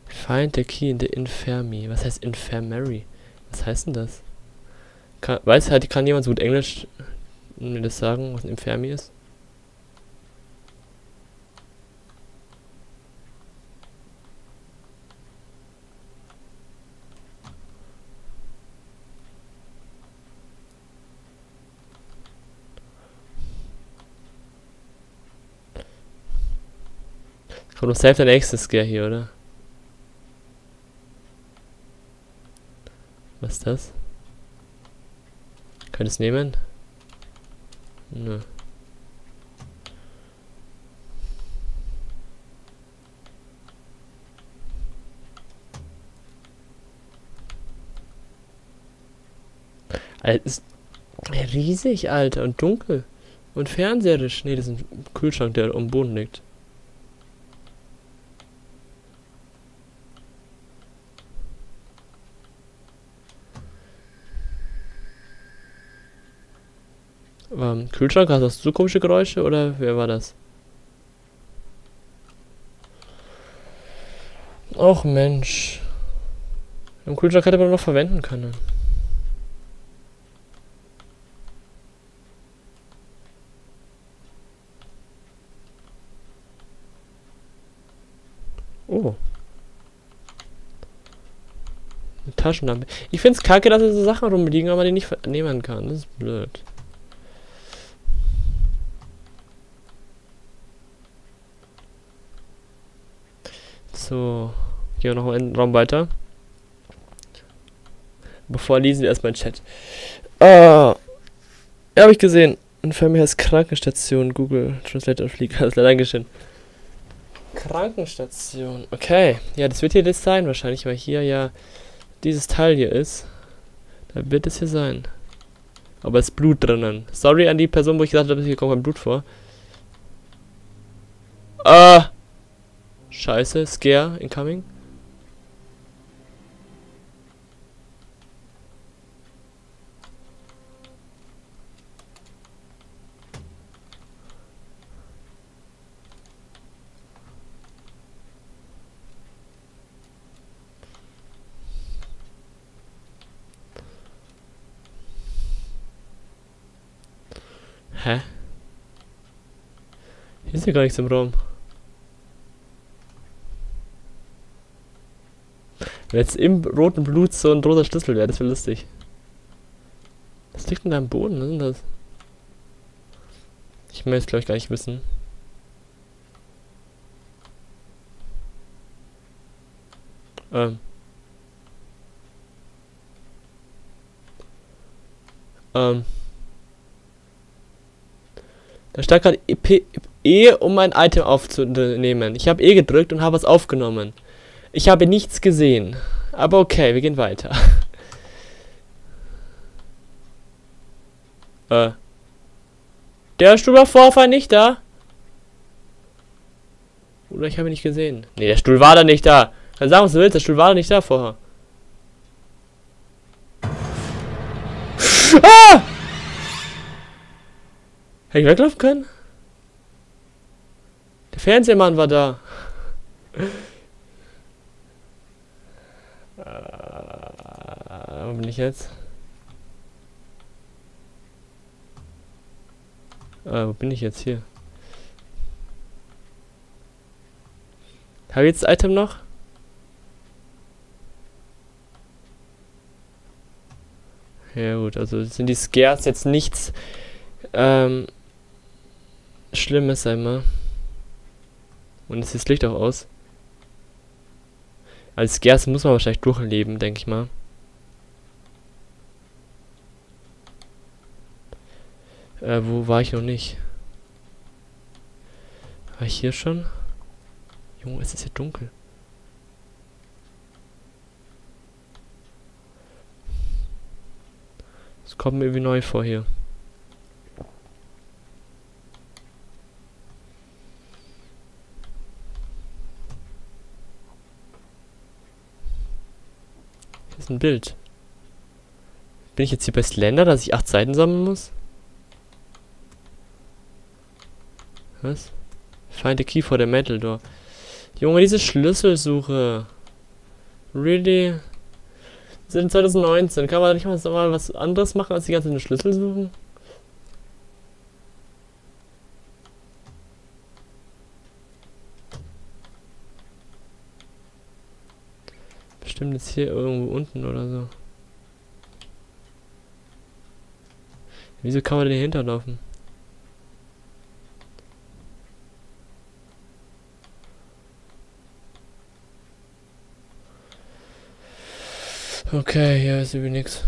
Find the key in the infirmary. Was heißt infirmary? Was heißt denn das? Kann, weiß halt, kann jemand so gut Englisch mir das sagen, was ein infirmary ist? Kommt doch safe der nächste Scare hier, oder? Was ist das? Kann ich es nehmen? Nö. Alter, ist riesig, Alter, und dunkel. Und fernseherisch. Ne, das ist ein Kühlschrank, der am Boden liegt. Ähm, Kühlschrank, hast du komische Geräusche oder wer war das? Och Mensch. Im Kühlschrank hätte man noch verwenden können. Oh. Eine Taschenlampe. Ich find's kacke, dass hier so Sachen rumliegen, aber man die nicht nehmen kann. Das ist blöd. So, gehen wir noch einen Raum weiter. Bevor lesen wir erstmal den Chat. Ah, ja, habe ich gesehen. Ein Family heißt Krankenstation. Google Translator fliegt. Alles leider geschehen. Krankenstation. Okay. Ja, das wird hier das sein wahrscheinlich, weil hier ja dieses Teil hier ist. Da wird es hier sein. Aber es ist Blut drinnen. Sorry an die Person, wo ich gesagt habe, hier kommt kein Blut vor. Ah! Scheiße, Scare incoming. Hä? Hier ist ja gar nichts im Raum. Wenn jetzt im roten Blut so ein roter Schlüssel wäre, das wäre lustig. Was liegt denn da am Boden? Was ist denn das? Ich möchte es, glaube ich, gar nicht wissen. Ähm. Ähm. Da stand gerade E, e um ein Item aufzunehmen. Ich habe E gedrückt und habe es aufgenommen. Ich habe nichts gesehen. Aber okay, wir gehen weiter. äh. Der Stuhl war vorher nicht da. Oder ich habe ihn nicht gesehen. Ne, der Stuhl war da nicht da. Dann sagen wir es, du willst, der Stuhl war da nicht da vorher. Ah! Hätte ich weglaufen können? Der Fernsehmann war da. Äh, wo bin ich jetzt? Äh, wo bin ich jetzt hier? Habe ich jetzt das Item noch? Ja gut, also sind die Scares jetzt nichts ähm, Schlimmes einmal. Und es ist das Licht auch aus. Als Scares muss man wahrscheinlich durchleben, denke ich mal. Äh, wo war ich noch nicht? War ich hier schon? Junge, es ist ja dunkel. Es kommt mir irgendwie neu vor hier. Ein Bild. Bin ich jetzt hier bei Slender, dass ich acht Seiten sammeln muss? Was? Find the key for the metal door. Junge, diese Schlüsselsuche. Really? Sind zwanzig neunzehn. Kann man nicht mal so mal was anderes machen, als die ganzen Schlüssel suchen? Stimmt jetzt hier irgendwo unten oder so. Wieso kann man denn hinterlaufen? Okay, hier ist irgendwie nichts.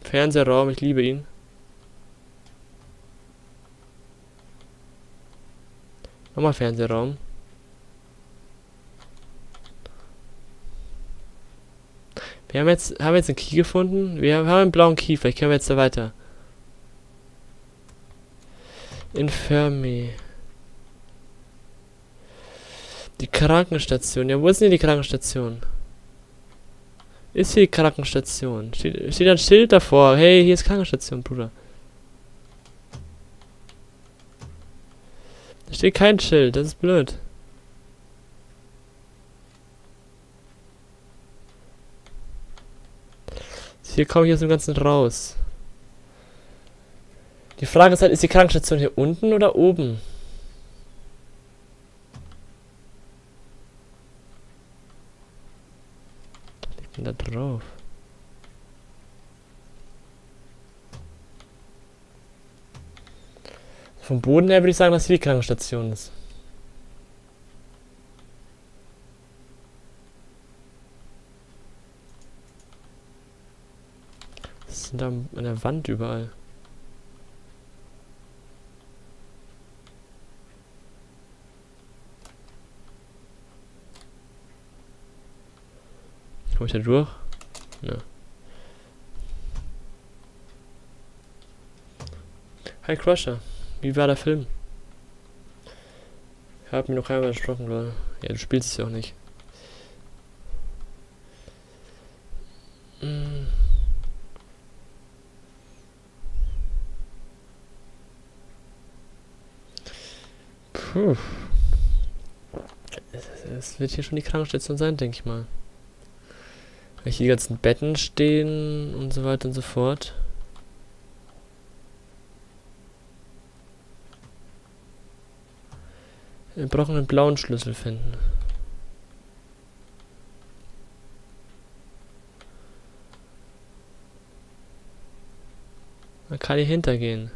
Fernsehraum, ich liebe ihn. Nochmal Fernsehraum. Wir haben jetzt, haben wir jetzt einen Key gefunden? Wir haben einen blauen Key, vielleicht können wir jetzt da weiter. Infirmary. Die Krankenstation. Ja, wo ist denn hier die Krankenstation? Ist hier die Krankenstation? Steht, steht ein Schild davor. Hey, hier ist Krankenstation, Bruder. Da steht kein Schild, das ist blöd. Hier komme ich aus dem Ganzen raus. Die Frage ist halt, ist die Krankenstation hier unten oder oben? Was liegt denn da drauf? Vom Boden her würde ich sagen, dass hier die Krankenstation ist. Was sind da an der Wand überall? Komme ich da durch? Ja. Hi Crusher, wie war der Film? Ich hab mir noch einmal erschrocken, Leute. Ja, du spielst es ja auch nicht. Mm. Puh. Es, es wird hier schon die Krankenstation sein, denke ich mal. Weil hier die ganzen Betten stehen und so weiter und so fort. Wir brauchen einen blauen Schlüssel finden. Man kann hier hintergehen.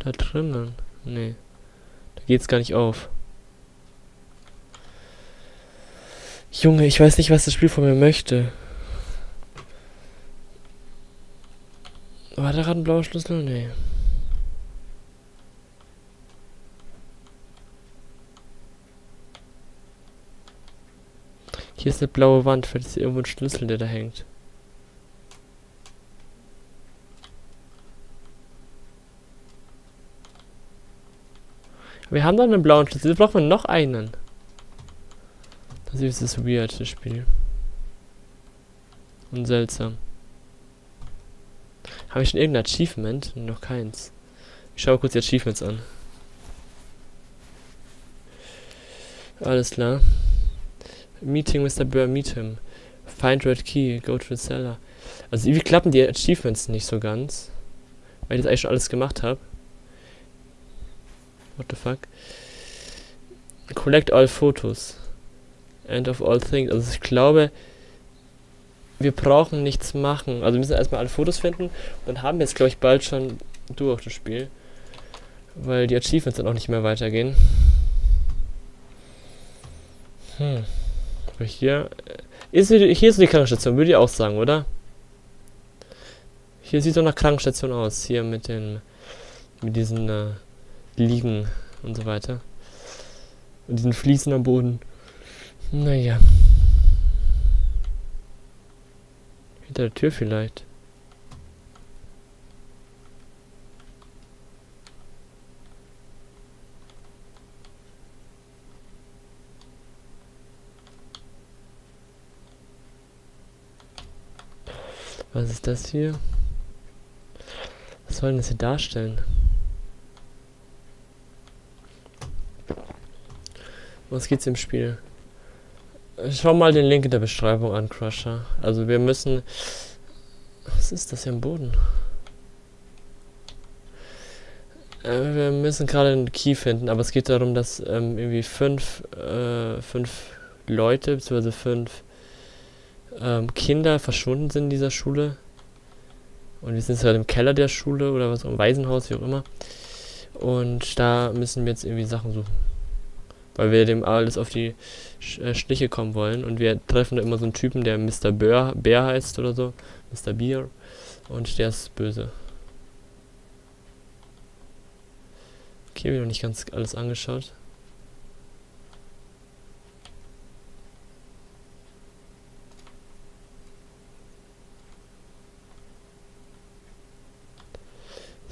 Da drinnen? Nee. Da geht's gar nicht auf. Junge, ich weiß nicht, was das Spiel von mir möchte. War da gerade ein blauer Schlüssel? Nee. Hier ist eine blaue Wand. Vielleicht ist hier irgendwo ein Schlüssel, der da hängt. Wir haben da einen blauen Schlüssel, jetzt brauchen wir noch einen. Das ist das weird, das Spiel. Und seltsam. Habe ich schon irgendein Achievement? Noch keins. Ich schaue kurz die Achievements an. Alles klar. Meeting Mister Bear, meet him. Find red key, go to the cellar. Also irgendwie klappen die Achievements nicht so ganz. Weil ich das eigentlich schon alles gemacht habe. What the fuck? Collect all photos. End of all things. Also ich glaube, wir brauchen nichts machen. Also wir müssen erstmal alle Fotos finden. Und dann haben wir jetzt, glaube ich, bald schon durch das Spiel. Weil die Achievements dann auch nicht mehr weitergehen. Hm. Aber hier... Ist die, hier ist die Krankenstation, würde ich auch sagen, oder? Hier sieht so nach Krankenstation aus. Hier mit den... Mit diesen... Äh, liegen und so weiter. Und diesen Fliesen am Boden. Naja. Hinter der Tür vielleicht. Was ist das hier? Was soll denn das hier darstellen? Was geht's im Spiel? Schau mal den Link in der Beschreibung an, Crusher. Also wir müssen... Was ist das hier am Boden? Äh, wir müssen gerade einen Key finden, aber es geht darum, dass ähm, irgendwie fünf, äh, fünf Leute, bzw. fünf ähm, Kinder verschwunden sind in dieser Schule. Und wir sind jetzt gerade im Keller der Schule oder was, im Waisenhaus, wie auch immer. Und da müssen wir jetzt irgendwie Sachen suchen. Weil wir dem alles auf die Sch äh, Schliche kommen wollen. Und wir treffen da immer so einen Typen, der Mister Bear, Bear heißt oder so. Mister Bear. Und der ist böse. Okay, wir haben noch nicht ganz alles angeschaut.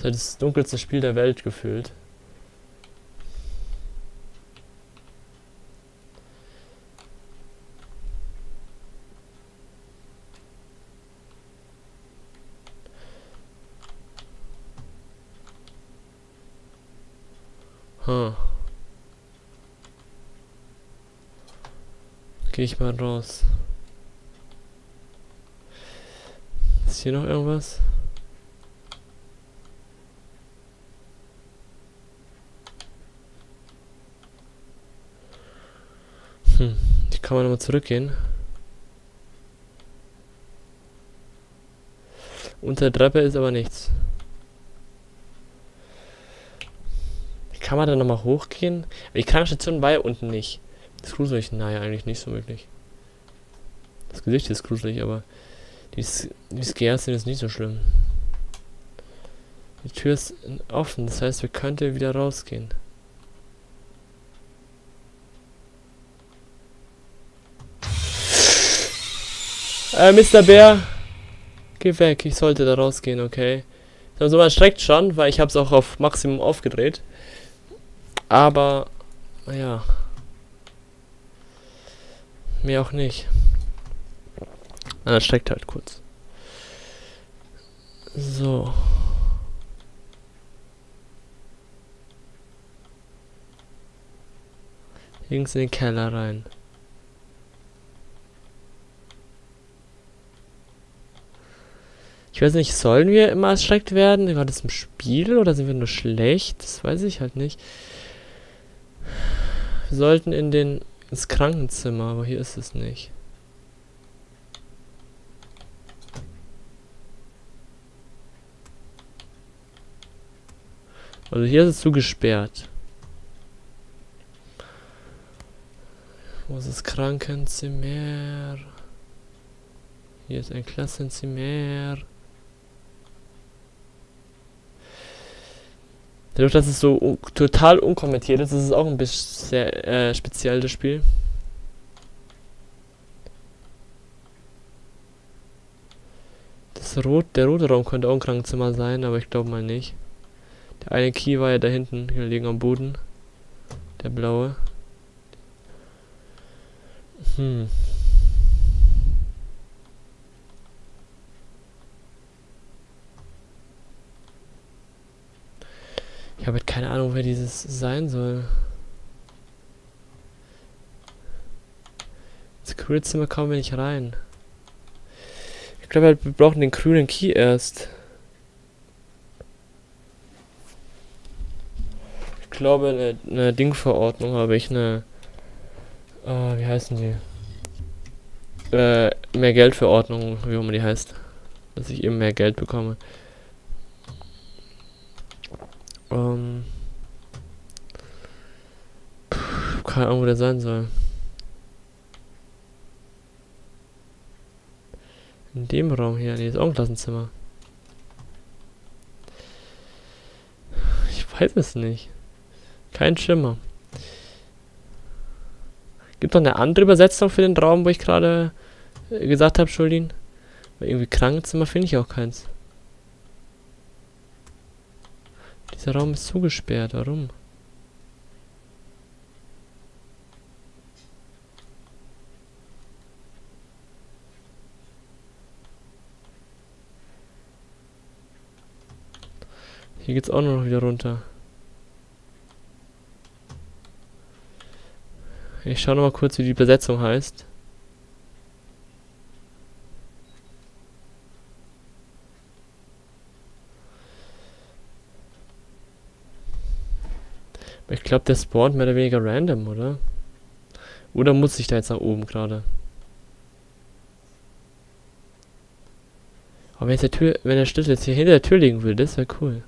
Das ist halt das dunkelste Spiel der Welt gefühlt. Hm. Gehe ich mal raus. Ist hier noch irgendwas? Hm, ich kann mal nochmal zurückgehen. Unter der Treppe ist aber nichts. Kann man da nochmal hochgehen? Die Krankenstation war ja unten nicht. Das ist gruselig. Naja, eigentlich nicht so möglich. Das Gesicht ist gruselig, aber die, die Scares sind jetzt nicht so schlimm. Die Tür ist offen, das heißt, wir könnten wieder rausgehen. Äh, Mister Bear! Geh weg, ich sollte da rausgehen, okay? Also man schreckt schon, weil ich habe es auch auf Maximum aufgedreht. Aber, naja, mir auch nicht. Ah, das streckt halt kurz. So. Links in den Keller rein. Ich weiß nicht, sollen wir immer erschreckt werden? War das im Spiel oder sind wir nur schlecht? Das weiß ich halt nicht. Wir sollten in den, ins Krankenzimmer, aber hier ist es nicht. Also hier ist es zugesperrt. Wo ist das Krankenzimmer? Hier ist ein Klassenzimmer. Dadurch, dass es so un total unkommentiert ist, ist es auch ein bisschen sehr äh, speziell, das Spiel. Das Rot, der rote Raum könnte auch ein Krankenzimmer sein, aber ich glaube mal nicht. Der eine Key war ja da hinten, hier liegen am Boden. Der blaue. Hm. Ich habe keine Ahnung, wer dieses sein soll. Ins grüne Zimmer kommen wir nicht rein. Ich glaube, wir brauchen den grünen Key erst. Ich glaube, eine, eine Dingverordnung habe ich. Eine. Äh, wie heißen die? Äh, mehr Geldverordnung, wie auch immer die heißt. Dass ich eben mehr Geld bekomme. Ähm. Puh, keine Ahnung, wo der sein soll. In dem Raum hier, nee, ist auch ein Klassenzimmer. Ich weiß es nicht. Kein Schimmer. Gibt noch eine andere Übersetzung für den Raum, wo ich gerade äh, gesagt habe, Schuldin? Weil irgendwie Krankenzimmer finde ich auch keins. Dieser Raum ist zugesperrt, warum? Hier geht's auch nur noch wieder runter. Ich schau noch mal kurz, wie die Besetzung heißt. Ich glaube, der spawnt mehr oder weniger random, oder? Oder muss ich da jetzt nach oben gerade? Aber wenn jetzt der Tür, wenn der Schlüssel jetzt hier hinter der Tür liegen würde, das wäre cool.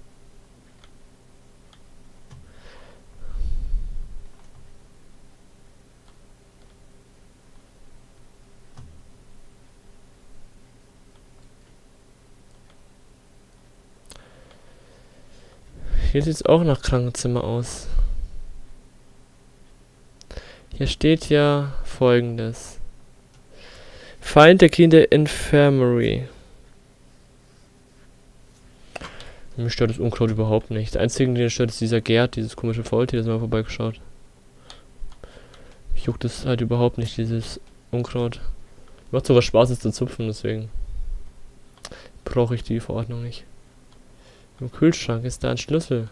Hier sieht es auch nach Krankenzimmer aus. Hier steht ja folgendes. Find the key in the infirmary. Mir stört das Unkraut überhaupt nicht. Das Einzige, den stört, ist dieser Gerd, dieses komische Faultier, das mal vorbeigeschaut. Ich juckt das halt überhaupt nicht, dieses Unkraut. Macht sogar Spaß, es zu zupfen, deswegen brauche ich die Verordnung nicht. Im Kühlschrank ist da ein Schlüssel.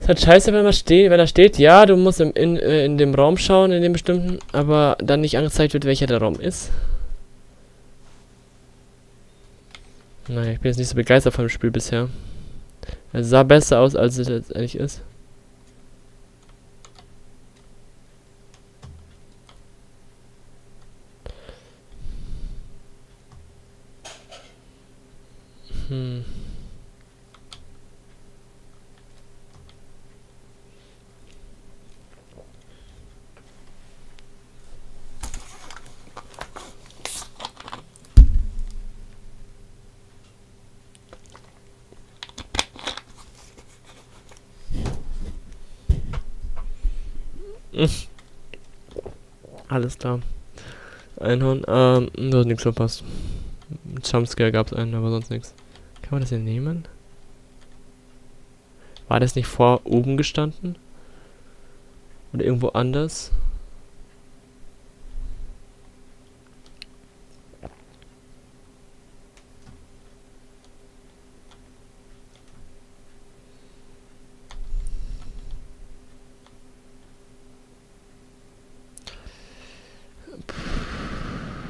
Das ist halt scheiße, wenn man steht, wenn da steht, ja, du musst im, in, äh, in dem Raum schauen, in dem bestimmten, aber dann nicht angezeigt wird, welcher der Raum ist. Naja, ich bin jetzt nicht so begeistert von dem Spiel bisher. Es sah besser aus, als es letztendlich ist. Hm. Alles klar. Einhorn, ähm, da hat nichts verpasst. Jumpscare gab es einen, aber sonst nichts. Kann man das hier nehmen? War das nicht vor oben gestanden? Oder irgendwo anders?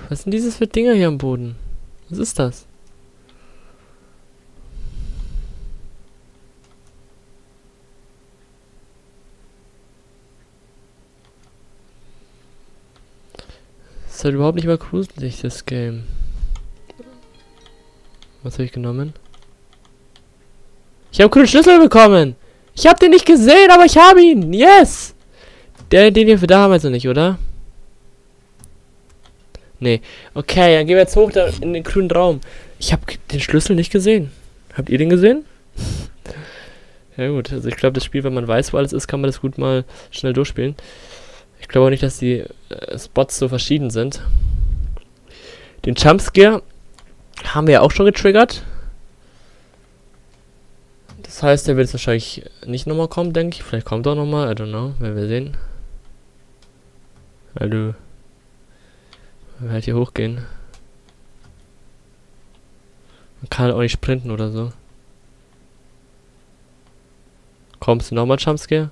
Was sind dieses für Dinger hier am Boden? Was ist das? Das ist halt überhaupt nicht mal gruselig, das Game. Was habe ich genommen? Ich habe grünen Schlüssel bekommen! Ich habe den nicht gesehen, aber ich habe ihn! Yes! Der, den wir für da haben wir jetzt noch nicht, oder? Nee. Okay, dann gehen wir jetzt hoch da in den grünen Raum. Ich habe den Schlüssel nicht gesehen. Habt ihr den gesehen? Ja gut, also ich glaube, das Spiel, wenn man weiß, wo alles ist, kann man das gut mal schnell durchspielen. Ich glaube auch nicht, dass die äh, Spots so verschieden sind. Den Jumpscare haben wir ja auch schon getriggert. Das heißt, der wird jetzt wahrscheinlich nicht nochmal kommen, denke ich. Vielleicht kommt er auch nochmal, I don't know, werden wir sehen. Hallo. Wenn wir halt hier hochgehen. Man kann halt auch nicht sprinten oder so. Kommst du nochmal, Jumpscare?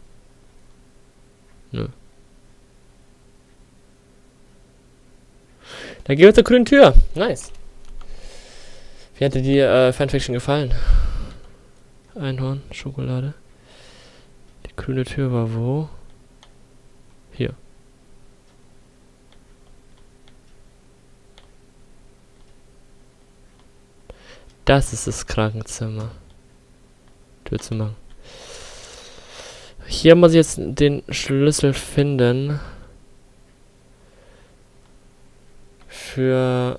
Nö. Dann gehen wir zur grünen Tür. Nice. Wie hat dir die äh, Fanfiction gefallen? Einhorn, Schokolade. Die grüne Tür war wo? Hier. Das ist das Krankenzimmer. Tür zu machen. Hier muss ich jetzt den Schlüssel finden. Für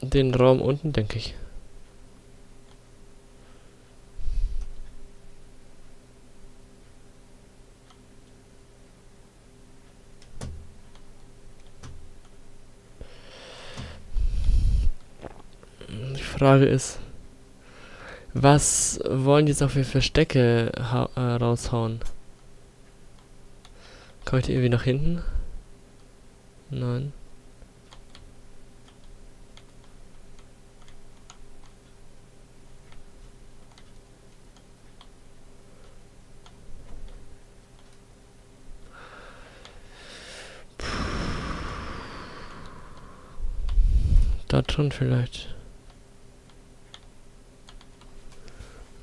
den Raum unten, denke ich. Frage ist, was wollen die jetzt auch für Verstecke äh, raushauen? Komme ich irgendwie nach hinten? Nein. Puh. Da drin vielleicht.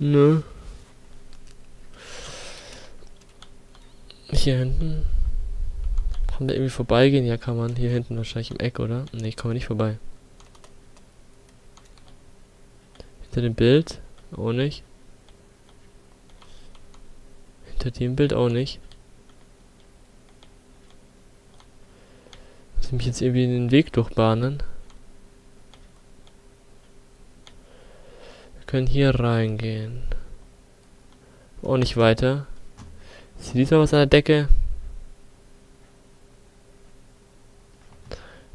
Nö. Hier hinten. Kann man da irgendwie vorbeigehen? Ja, kann man. Hier hinten wahrscheinlich im Eck, oder? Ne, ich komme nicht vorbei. Hinter dem Bild? Auch nicht. Hinter dem Bild auch nicht. Muss ich mich jetzt irgendwie in den Weg durchbahnen? Können hier reingehen. Auch nicht weiter. Ist hier diesmal was an der Decke?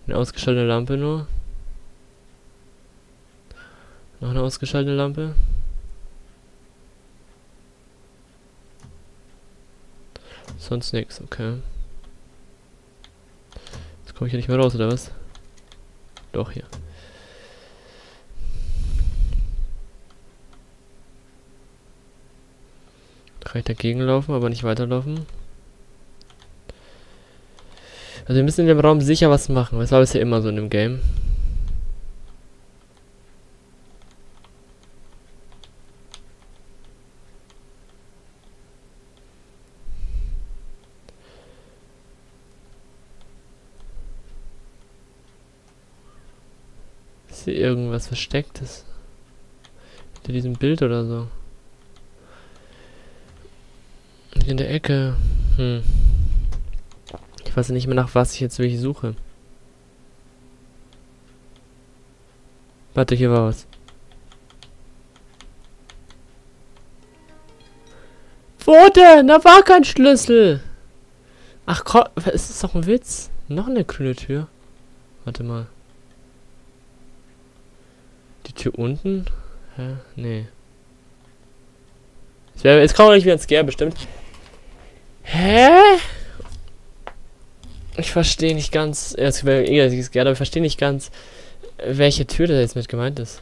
Eine ausgeschaltete Lampe nur. Noch eine ausgeschaltete Lampe. Sonst nichts, okay. Jetzt komme ich ja nicht mehr raus, oder was? Doch, hier. Da kann ich dagegen laufen, aber nicht weiterlaufen. Also wir müssen in dem Raum sicher was machen. Das war bisher immer so in dem Game. Ist hier irgendwas Verstecktes? Hinter diesem Bild oder so? In der Ecke. Hm. Ich weiß nicht mehr, nach was ich jetzt wirklich suche. Warte, hier war was. Wo denn? Da war kein Schlüssel. Ach komm, ist das doch ein Witz? Noch eine grüne Tür. Warte mal. Die Tür unten? Hä? Nee. Jetzt kommen wir nicht wieder ins Scare, bestimmt. Hä? Ich verstehe nicht ganz, ja, es wäre egal, ich verstehe nicht ganz, welche Tür da jetzt mit gemeint ist.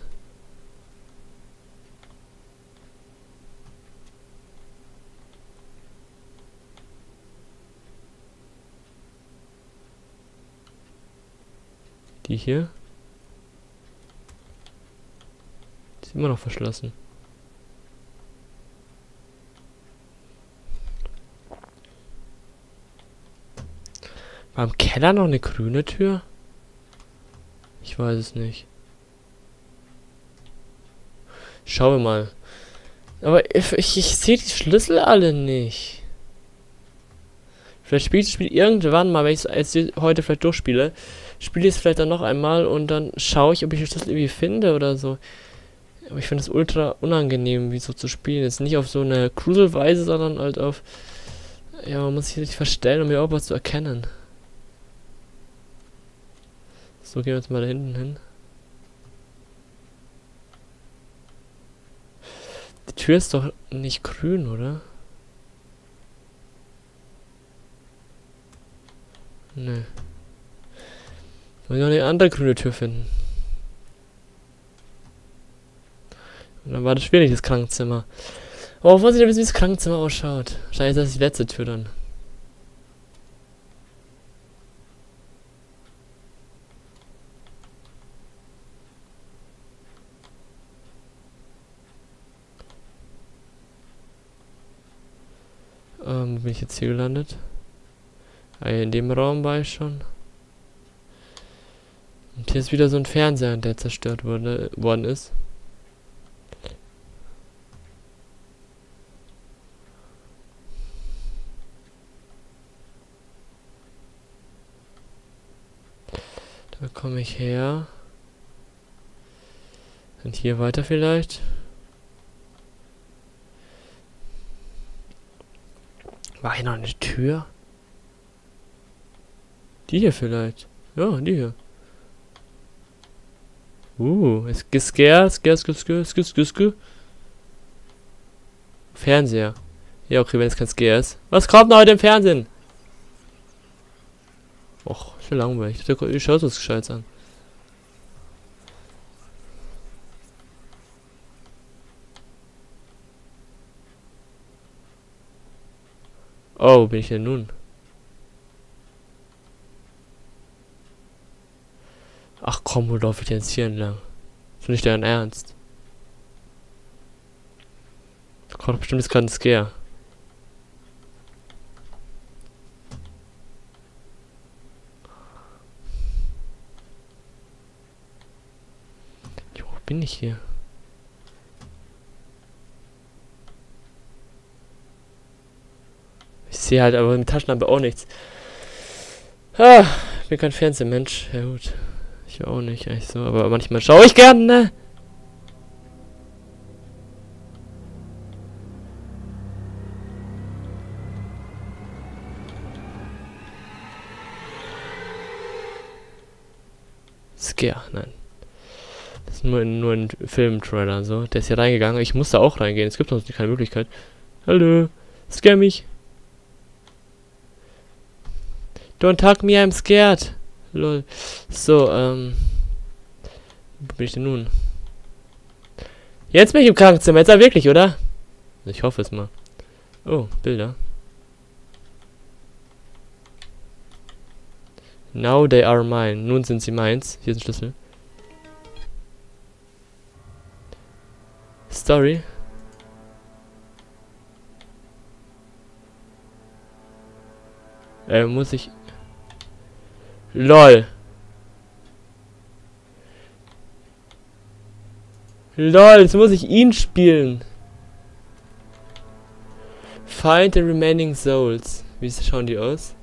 Die hier? Die ist immer noch verschlossen. War im Keller noch eine grüne Tür? Ich weiß es nicht. Schauen wir mal. Aber ich, ich, ich sehe die Schlüssel alle nicht. Vielleicht spiele ich das Spiel irgendwann mal, wenn ich es heute vielleicht durchspiele. Spiele ich es vielleicht dann noch einmal und dann schaue ich, ob ich die Schlüssel irgendwie finde oder so. Aber ich finde es ultra unangenehm, wie so zu spielen. Jetzt nicht auf so eine Cruisel-Weise, sondern halt auf... Ja, man muss sich nicht verstellen, um hier auch was zu erkennen. So, gehen wir jetzt mal da hinten hin. Die Tür ist doch nicht grün, oder? Nö. Wollen wir noch eine andere grüne Tür finden? Und dann war das schwierig, das Krankenzimmer. Oh, ich weiß nicht, wie das Krankenzimmer ausschaut. Wahrscheinlich ist das die letzte Tür dann. Ähm, bin ich jetzt hier gelandet? Ah, in dem Raum war ich schon. Und hier ist wieder so ein Fernseher, der zerstört wurde, worden ist. Da komme ich her. Und hier weiter vielleicht. War hier noch eine Tür? Die hier vielleicht. Ja, die hier. Uh, es Scare, Scare, Scare, Scare, Scare. Fernseher. Ja, okay, wenn es kein Scare ist. Was kommt noch heute im Fernsehen? Och, ist ja langweilig. Ich schaue es gescheit an. Oh, wo bin ich denn nun? Ach komm, wo laufe ich denn jetzt hier entlang? Ist nicht dein Ernst. Da kommt bestimmt jetzt gerade ein Scare. Jo, wo bin ich hier? Ich sehe halt aber mit Taschenlampe auch nichts. Ah, ich bin kein Fernsehmensch. Ja gut. Ich auch nicht, eigentlich so. Aber manchmal schaue ich gerne, ne? Scare, nein. Das ist nur, nur ein Film-Trailer, so. Der ist hier reingegangen. Ich musste auch reingehen. Es gibt sonst keine Möglichkeit. Hallo. Scare mich. Don't talk me, I'm scared. Lol. So, ähm. Wo bin ich denn nun? Jetzt bin ich im Krankenzimmer. Jetzt aber wirklich, oder? Ich hoffe es mal. Oh, Bilder. Now they are mine. Nun sind sie meins. Hier ist ein Schlüssel. Story. Äh, muss ich... LOL. LOL, jetzt muss ich ihn spielen. Find the remaining souls. Wie schauen die aus?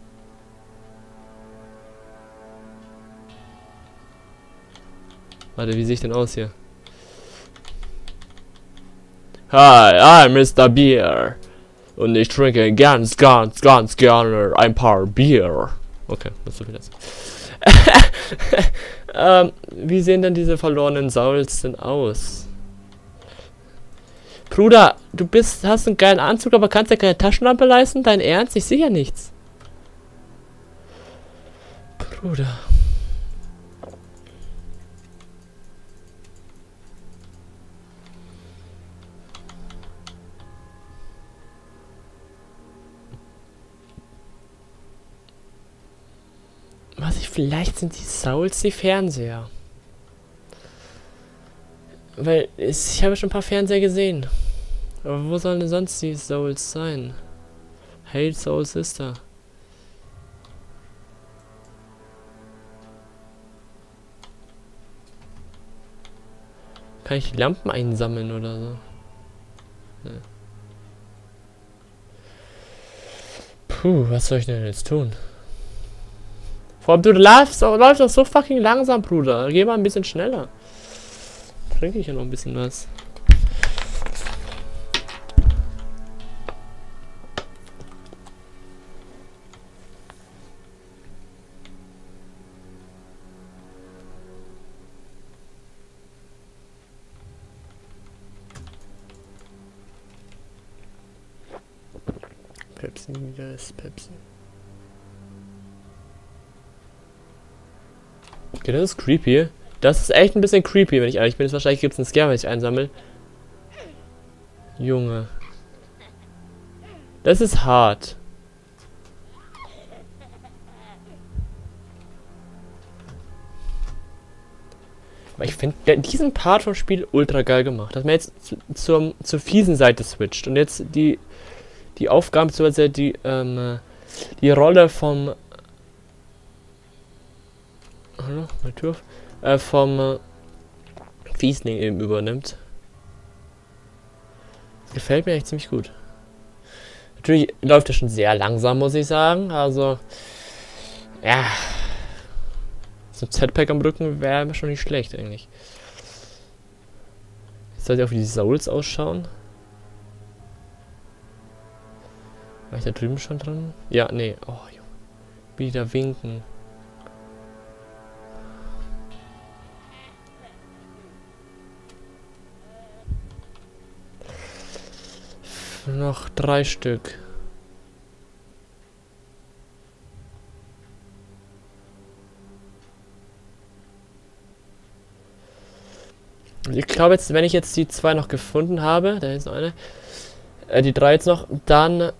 Warte, wie sehe ich denn aus hier? Hi, I'm Mister Bear. Und ich trinke ganz, ganz, ganz gerne ein paar Bier. Okay, das ist so viel jetzt. ähm, wie sehen denn diese verlorenen Souls denn aus? Bruder, du bist, hast einen geilen Anzug, aber kannst ja keine Taschenlampe leisten? Dein Ernst? Ich sehe ja nichts. Bruder. Was ich, vielleicht sind die Souls die Fernseher. Weil ich habe schon ein paar Fernseher gesehen. Aber wo sollen denn sonst die Souls sein? Hail Soul Sister. Kann ich die Lampen einsammeln oder so? Ja. Puh, was soll ich denn jetzt tun? Vor allem, du läufst doch so fucking langsam, Bruder. Geh mal ein bisschen schneller. Trinke ich ja noch ein bisschen was. Pepsi, wieder ist Pepsi. Okay, das ist creepy. Das ist echt ein bisschen creepy, wenn ich ehrlich bin. Jetzt wahrscheinlich gibt es einen Scare, wenn ich einsammle. Junge. Das ist hart. Aber ich finde diesen Part vom Spiel ultra geil gemacht. Dass man jetzt zu, zum, zur fiesen Seite switcht. Und jetzt die, die Aufgaben, beziehungsweise die, ähm, die Rolle vom... Hallo, meine Tür auf. Äh, vom äh, Fiesling eben übernimmt. Das gefällt mir echt ziemlich gut. Natürlich läuft das schon sehr langsam, muss ich sagen. Also, ja. So ein Z-Pack am Rücken wäre mir schon nicht schlecht, eigentlich. Jetzt sollte ich auch wie die Souls ausschauen. War ich da drüben schon dran? Ja, nee. Oh, Junge. Wieder winken. Noch drei Stück. Ich glaube jetzt, wenn ich jetzt die zwei noch gefunden habe, da ist noch eine, äh, die drei jetzt noch, dann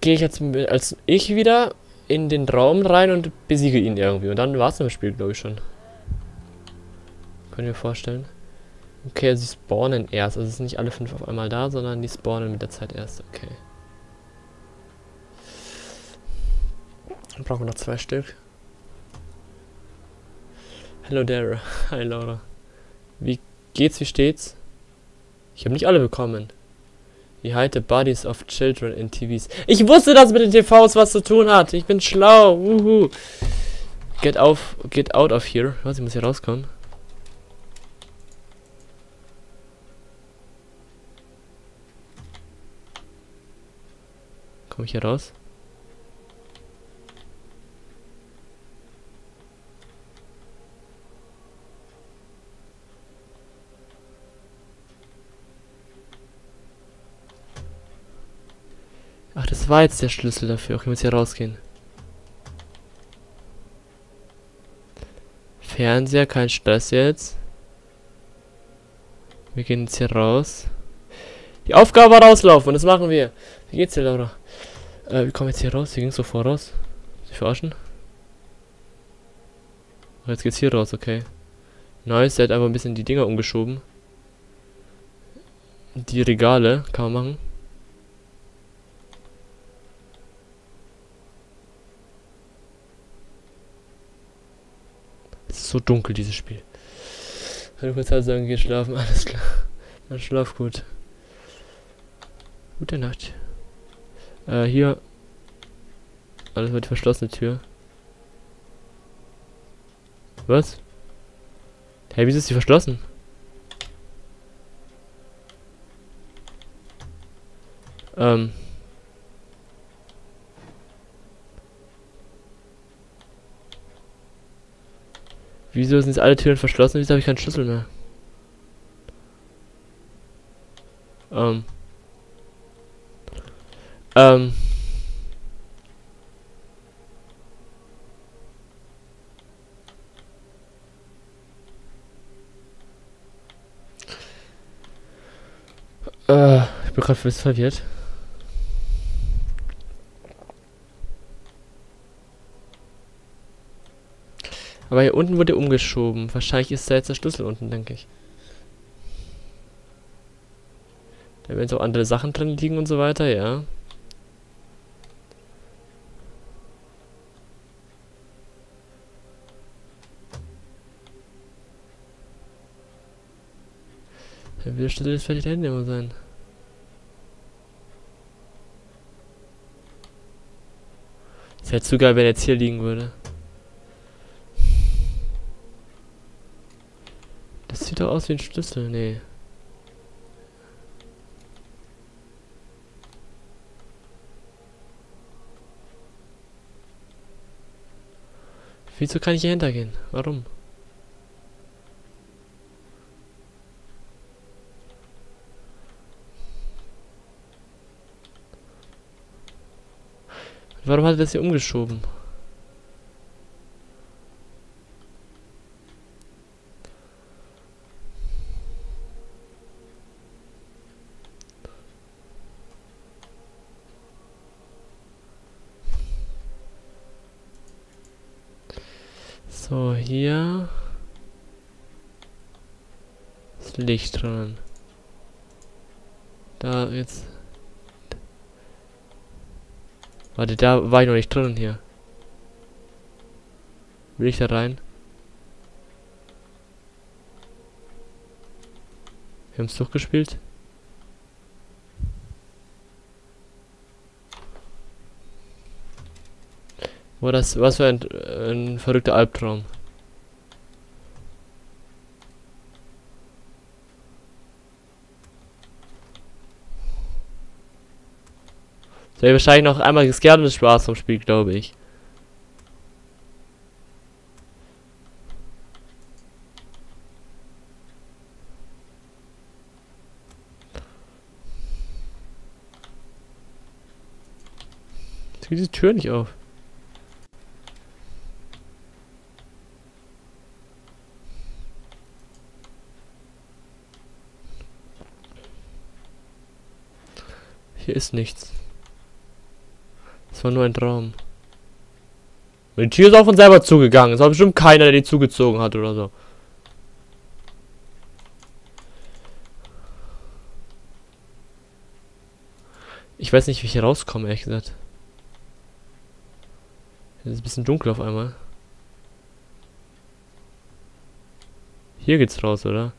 gehe ich jetzt als ich wieder in den Raum rein und besiege ihn irgendwie. Und dann war es im Spiel, glaube ich, schon. Könnt ihr mir vorstellen. Okay, also sie spawnen erst. Also es sind nicht alle fünf auf einmal da, sondern die spawnen mit der Zeit erst. Okay. Dann brauchen wir noch zwei Stück. Hello there. Hi Laura. Wie geht's, wie steht's? Ich habe nicht alle bekommen. You hide the bodies of children in T Vs. Ich wusste, dass mit den T Vs was zu tun hat. Ich bin schlau. Wuhu. Get auf, get out of here. Was, ich muss hier rauskommen. Komme ich hier raus? Ach, das war jetzt der Schlüssel dafür. Okay, ich muss hier rausgehen. Fernseher, kein Stress jetzt. Wir gehen jetzt hier raus. Die Aufgabe war rauslaufen und das machen wir. Wie geht's dir, Laura? Äh, wir kommen jetzt hier raus. Hier ging's so voraus. Sie verarschen? Oh, jetzt geht's hier raus, okay. Nice, der hat einfach ein bisschen die Dinger umgeschoben. Die Regale kann man machen. Es ist so dunkel, dieses Spiel. Ich muss halt sagen, geh schlafen, alles klar. Dann schlaf gut. Gute Nacht. Äh, hier. Alles war die verschlossene Tür. Was? Hey, wieso ist die verschlossen? Ähm. Wieso sind jetzt alle Türen verschlossen? Wieso habe ich keinen Schlüssel mehr? Ähm. Ähm. Äh, ich bin gerade fest verwirrt. Aber hier unten wurde umgeschoben. Wahrscheinlich ist da jetzt der Schlüssel unten, denke ich. Da werden so andere Sachen drin liegen und so weiter, ja. Dann wird der Schlüssel jetzt vielleicht da hinten immer sein. Es wäre zu geil, wenn er jetzt hier liegen würde. Das sieht doch aus wie ein Schlüssel, nee. Wieso kann ich hier hintergehen? Warum? Warum hat er das hier umgeschoben? So, hier ist Licht dran. Da jetzt. Warte, da war ich noch nicht drin hier. Will ich da rein? Wir haben es durchgespielt. Boah, das, was für ein, ein verrückter Albtraum. Das wäre wahrscheinlich noch einmal gescared und das Spaß vom Spiel, glaube ich. Jetzt geht diese Tür nicht auf. Hier ist nichts. Das war nur ein Traum. Die Tür ist auch von selber zugegangen. Es war bestimmt keiner, der die zugezogen hat oder so. Ich weiß nicht, wie ich hier rauskomme, ehrlich gesagt. Es ist ein bisschen dunkel auf einmal. Hier geht's raus, oder?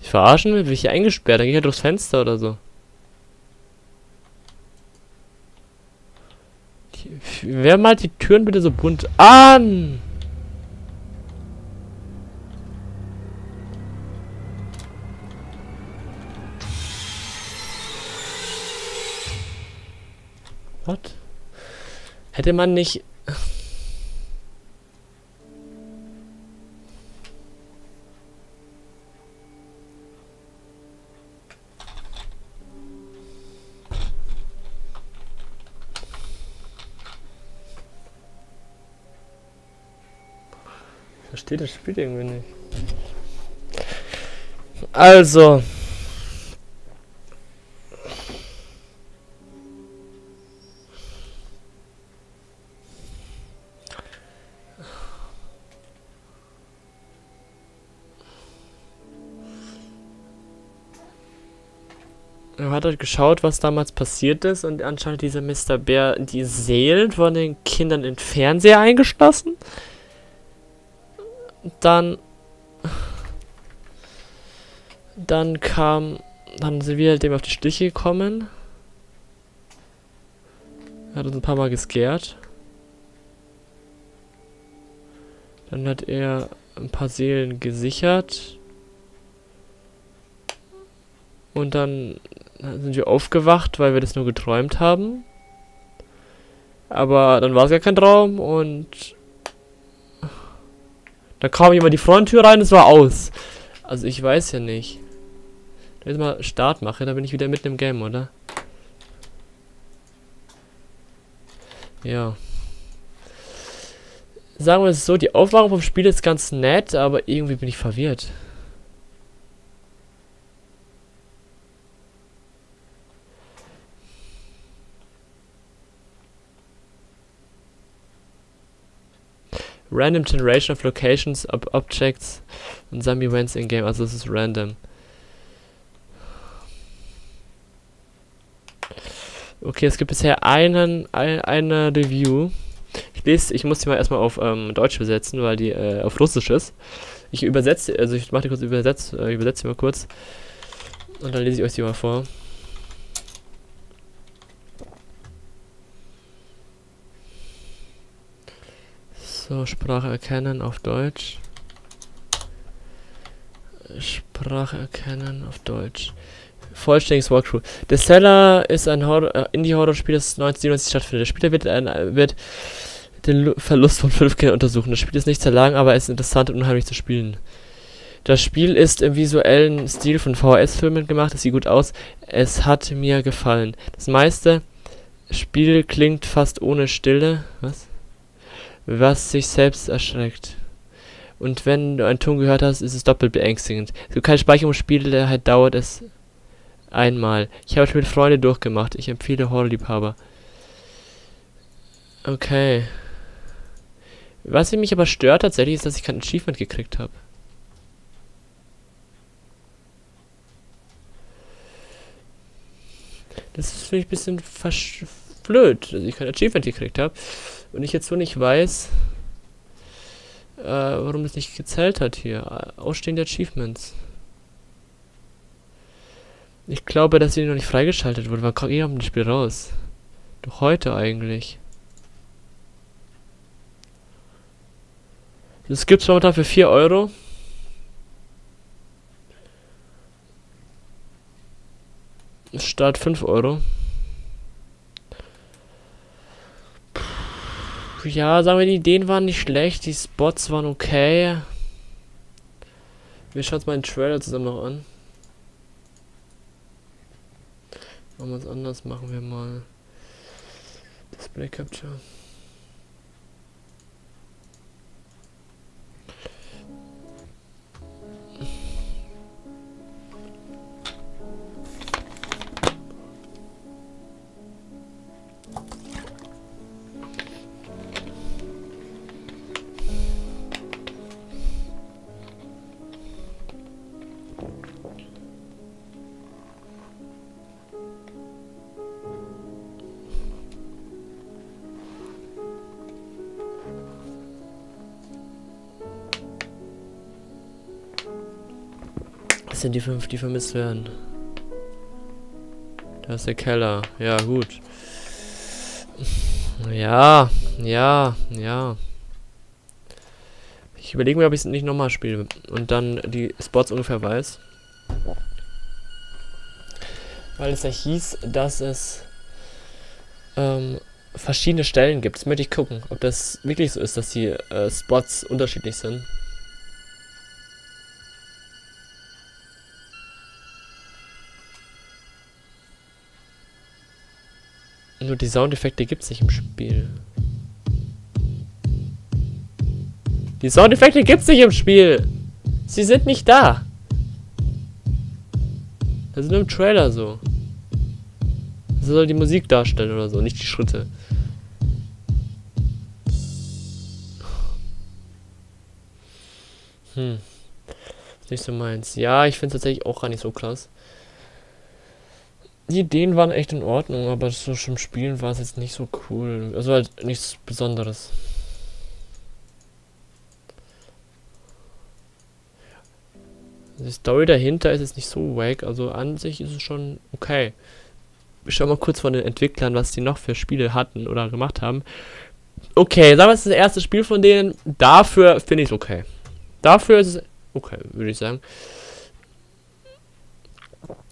Verarschen? Bin ich hier eingesperrt? Dann gehe ich halt durchs Fenster oder so. Die, wer malt die Türen bitte so bunt an? What? Hätte man nicht... Versteht das Spiel irgendwie nicht. Also. Er hat halt geschaut, was damals passiert ist, und anscheinend dieser Mister Bear die Seelen von den Kindern in den Fernseher eingeschlossen. Dann... Dann kam... Dann sind wir halt dem auf die Stiche gekommen. Er hat uns ein paar Mal gescared. Dann hat er ein paar Seelen gesichert. Und dann sind wir aufgewacht, weil wir das nur geträumt haben. Aber dann war es gar kein Traum und... Da kam jemand die Fronttür rein, es war aus. Also ich weiß ja nicht. Wenn ich mal Start mache, dann bin ich wieder mitten im Game, oder? Ja. Sagen wir es so, die Aufmachung vom Spiel ist ganz nett, aber irgendwie bin ich verwirrt. Random generation of locations, ob objects und some events in game, also es ist random. Okay, es gibt bisher einen, ein, eine Review. Ich lese, ich muss die mal erstmal auf ähm, Deutsch übersetzen, weil die äh, auf Russisch ist. Ich übersetze, also ich mache die kurz übersetzt, äh, übersetze die mal kurz und dann lese ich euch die mal vor. So, Sprache erkennen auf Deutsch. Sprache erkennen auf Deutsch. Vollständiges Walkthrough. The Cellar ist ein äh, Indie-Horror-Spiel, das neunzehnhundertsiebenundneunzig stattfindet. Der Spieler wird, äh, wird den Lu Verlust von fünf Kindern untersuchen. Das Spiel ist nicht zerlagen, aber es ist interessant und unheimlich zu spielen. Das Spiel ist im visuellen Stil von V H S-Filmen gemacht. Es sieht gut aus. Es hat mir gefallen. Das meiste Spiel klingt fast ohne Stille. Was? Was sich selbst erschreckt. Und wenn du einen Ton gehört hast, ist es doppelt beängstigend. Es gibt keine Speicherung im Spiel, daher dauert es einmal. Ich habe es mit Freunden durchgemacht. Ich empfehle Horrorliebhaber. Okay. Was mich aber stört tatsächlich, ist, dass ich kein Achievement gekriegt habe. Das ist für mich ein bisschen blöd, dass ich kein Achievement gekriegt habe. Und ich jetzt so nicht weiß, äh, warum es nicht gezählt hat hier. Ausstehende Achievements. Ich glaube, dass sie noch nicht freigeschaltet wurde. Man kommt eh um das Spiel raus. Doch heute eigentlich. Das gibt es momentan für vier Euro. Statt fünf Euro. Ja, sagen wir, die Ideen waren nicht schlecht, die Spots waren okay. Wir schauen uns mal den Trailer zusammen noch an. Machen wir es anders, machen wir mal Display Capture. Sind die fünf, die vermisst werden. Da ist der Keller. Ja, gut. Ja, ja, ja. Ich überlege mir, ob ich es nicht nochmal spiele und dann die Spots ungefähr weiß. Weil es ja hieß, dass es ähm, verschiedene Stellen gibt. Jetzt möchte ich gucken, ob das wirklich so ist, dass die äh, Spots unterschiedlich sind. Nur die Soundeffekte gibt es nicht im Spiel. Die Soundeffekte gibt's nicht im Spiel. Sie sind nicht da. Das ist nur im Trailer so. Das soll die Musik darstellen oder so, nicht die Schritte. Hm. Nicht so meins. Ja, ich finde es tatsächlich auch gar nicht so krass. Die Ideen waren echt in Ordnung, aber so zum Spielen war es jetzt nicht so cool. Also halt nichts Besonderes. Die Story dahinter ist jetzt nicht so wack, also an sich ist es schon okay. Ich schau mal kurz von den Entwicklern, was die noch für Spiele hatten oder gemacht haben. Okay, sagen wir, es ist das erste Spiel von denen. Dafür finde ich es okay. Dafür ist es okay, würde ich sagen.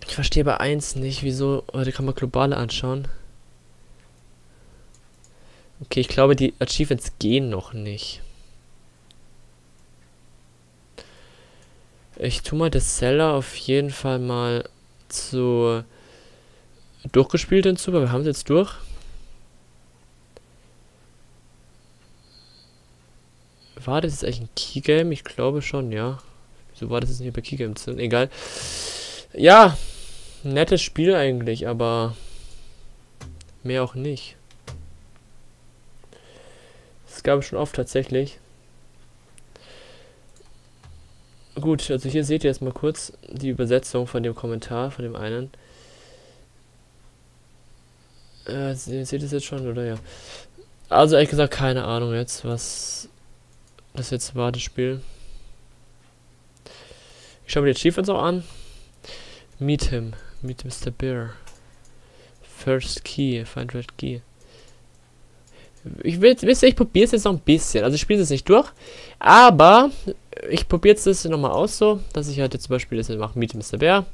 Ich verstehe bei eins nicht, wieso. Oh, die kann man globale anschauen. Okay, ich glaube, die Achievements gehen noch nicht. Ich tue mal das Cellar auf jeden Fall mal zu durchgespielt hinzu, weil wir haben es jetzt durch. War das jetzt eigentlich ein Keygame? Ich glaube schon, ja. Wieso war das jetzt nicht bei Keygame? Egal. Ja, nettes Spiel eigentlich, aber mehr auch nicht. Das gab es schon oft tatsächlich. Gut, also hier seht ihr jetzt mal kurz die Übersetzung von dem Kommentar, von dem einen. Äh, seht ihr es jetzt schon, oder? Ja. Also ehrlich gesagt, keine Ahnung jetzt, was das jetzt war, das Spiel. Ich schaue mir die Achievements auch an. Meet him. Meet Mister Bear. First key. Find red key. Ich will, wisst ihr, ich probiere es jetzt noch ein bisschen. Also ich spiele es nicht durch, aber ich probiere es jetzt nochmal aus so, dass ich halt jetzt zum Beispiel das jetzt mache, Meet Mister Bear.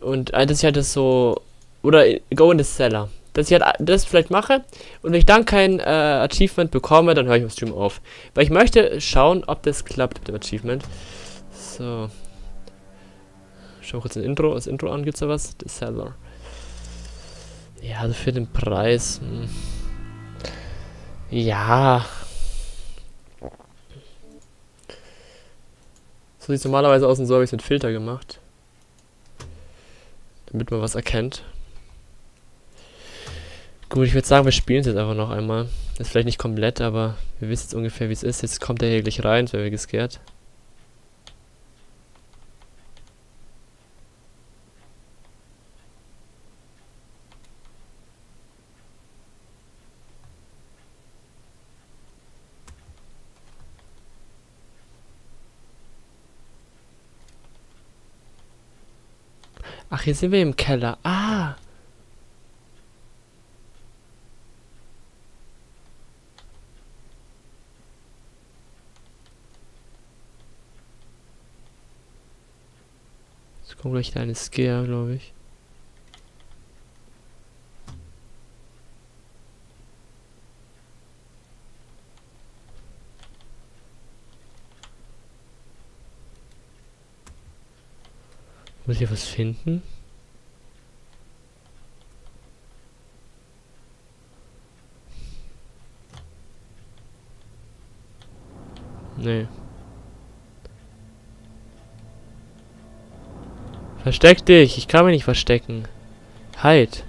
Und äh, dass ich halt das so, oder Go in the Cellar. Dass ich halt das vielleicht mache und wenn ich dann kein äh, Achievement bekomme, dann höre ich im Stream auf. Weil ich möchte schauen, ob das klappt mit dem Achievement. So. Schau kurz das Intro, das Intro an, gibt's da was? The Cellar. Ja, also für den Preis. Mh. Ja. So sieht es normalerweise aus und so habe ich es mit Filter gemacht. Damit man was erkennt. Gut, ich würde sagen, wir spielen es jetzt einfach noch einmal. Das ist vielleicht nicht komplett, aber wir wissen jetzt ungefähr, wie es ist. Jetzt kommt er hier gleich rein, wenn wir gescared. Ach, hier sind wir im Keller. Ah! Jetzt kommt gleich eine Scare, glaube ich. Muss ich hier was finden? Nee. Versteck dich! Ich kann mich nicht verstecken. Halt!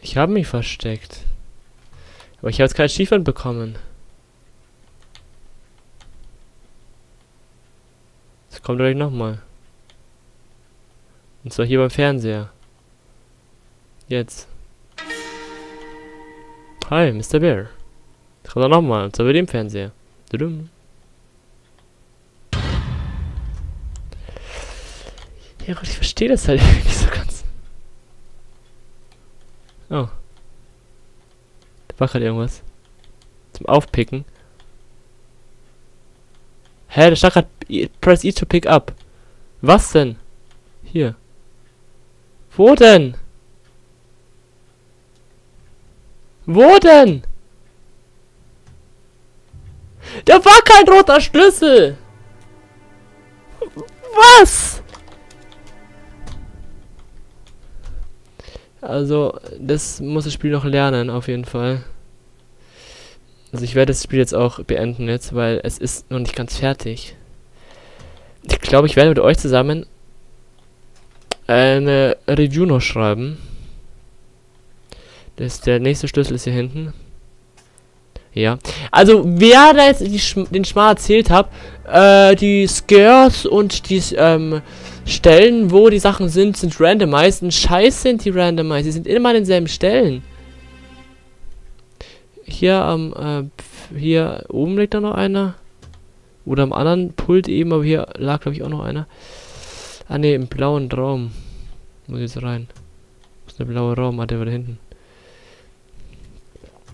Ich habe mich versteckt. Aber ich habe jetzt kein Achievement bekommen. Das kommt gleich nochmal. Und zwar hier beim Fernseher. Jetzt. Hi, Mister Bear. Das kommt nochmal. Und zwar bei dem Fernseher. Tudum. Ja gut, ich verstehe das halt nicht so ganz. Oh. Da war gerade irgendwas. Zum Aufpicken. Hä, da stand gerade Press E to pick up. Was denn? Hier. Wo denn? Wo denn? Da war kein roter Schlüssel. Was? Also, das muss das Spiel noch lernen, auf jeden Fall. Also ich werde das Spiel jetzt auch beenden jetzt, weil es ist noch nicht ganz fertig. Ich glaube, ich werde mit euch zusammen eine Review noch schreiben. Das ist der nächste Schlüssel, ist hier hinten. Ja. Also, wer da jetzt die Sch den Schmarrn erzählt hat, äh, die Skirts und die ähm, Stellen, wo die Sachen sind, sind randomized. Und scheiß sind die randomized. Die sind immer an denselben Stellen. Hier am, ähm, äh, hier oben liegt da noch einer. Oder am anderen Pult eben, aber hier lag, glaube ich, auch noch einer. Ah, ne, im blauen Raum. Muss jetzt rein. Das ist der blaue Raum, ah, der war da hinten.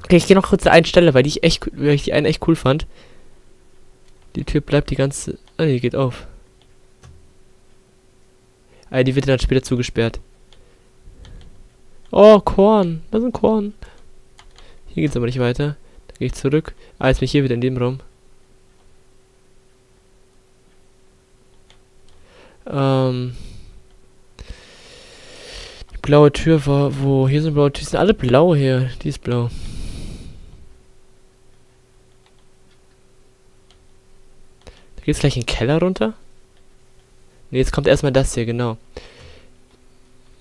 Okay, ich gehe noch kurz zur einen Stelle, weil, die ich echt, weil ich die einen echt cool fand. Die Tür bleibt die ganze... Ah, die geht auf. Ah, die wird dann später zugesperrt. Oh, Korn. Das ist ein Korn. Hier geht's aber nicht weiter. Da gehe ich zurück. Ah, jetzt bin ich hier wieder in dem Raum. Ähm... Die blaue Tür war... Wo? Hier sind blaue Türen. Sind alle blau hier. Die ist blau. Geht's gleich in den Keller runter? Ne, jetzt kommt erstmal das hier, genau.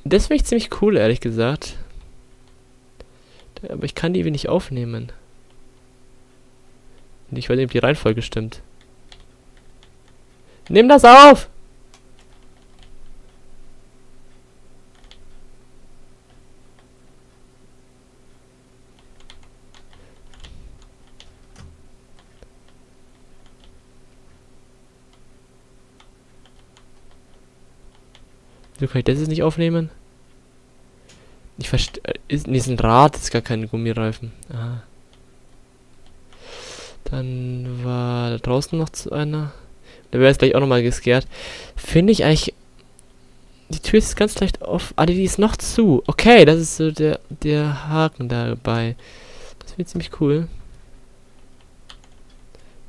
Das finde ich ziemlich cool, ehrlich gesagt. Aber ich kann die irgendwie nicht aufnehmen. Ich weiß nicht, ob die Reihenfolge stimmt. Nimm das auf! Kann ich das jetzt nicht aufnehmen? Ich verstehe. Ist nee, ist ein Rad, ist gar kein Gummireifen. Aha. Dann war da draußen noch zu einer. Da wäre es gleich auch nochmal gescared. Finde ich eigentlich. Die Tür ist ganz leicht offen. Ah, die ist noch zu. Okay, das ist so der, der Haken dabei. Das wird ziemlich cool.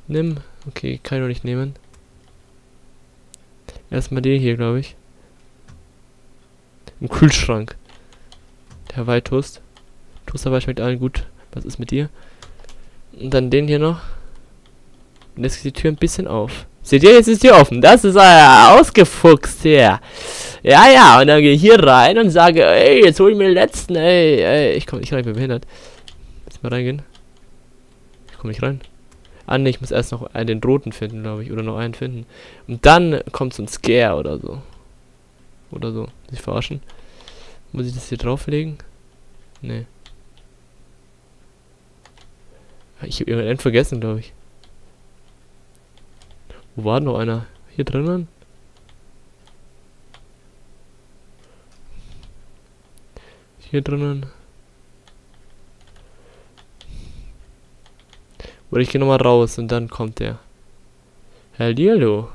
Nimm. Okay, kann ich noch nicht nehmen. Erstmal den hier, glaube ich. Im Kühlschrank. Der Hawaii-Toast. Toast Hawaii schmeckt allen gut. Was ist mit dir? Und dann den hier noch. Und jetzt geht die Tür ein bisschen auf. Seht ihr, jetzt ist die offen. Das ist äh, ausgefuchst hier. Ja, ja. Und dann gehe ich hier rein und sage, ey, jetzt hol ich mir den letzten, ey, ey. Ich komme nicht rein, ich bin behindert. Jetzt mal reingehen. Ich komme nicht rein. Ah, ne, ich muss erst noch einen, den roten finden, glaube ich. Oder noch einen finden. Und dann kommt so ein Scare oder so. Oder so. Sich verarschen. Muss ich das hier drauflegen? Nee. Ich habe irgendeinen vergessen, glaube ich. Wo war noch einer? Hier drinnen? Hier drinnen. Oder ich gehe nochmal raus und dann kommt der. Hallihallo.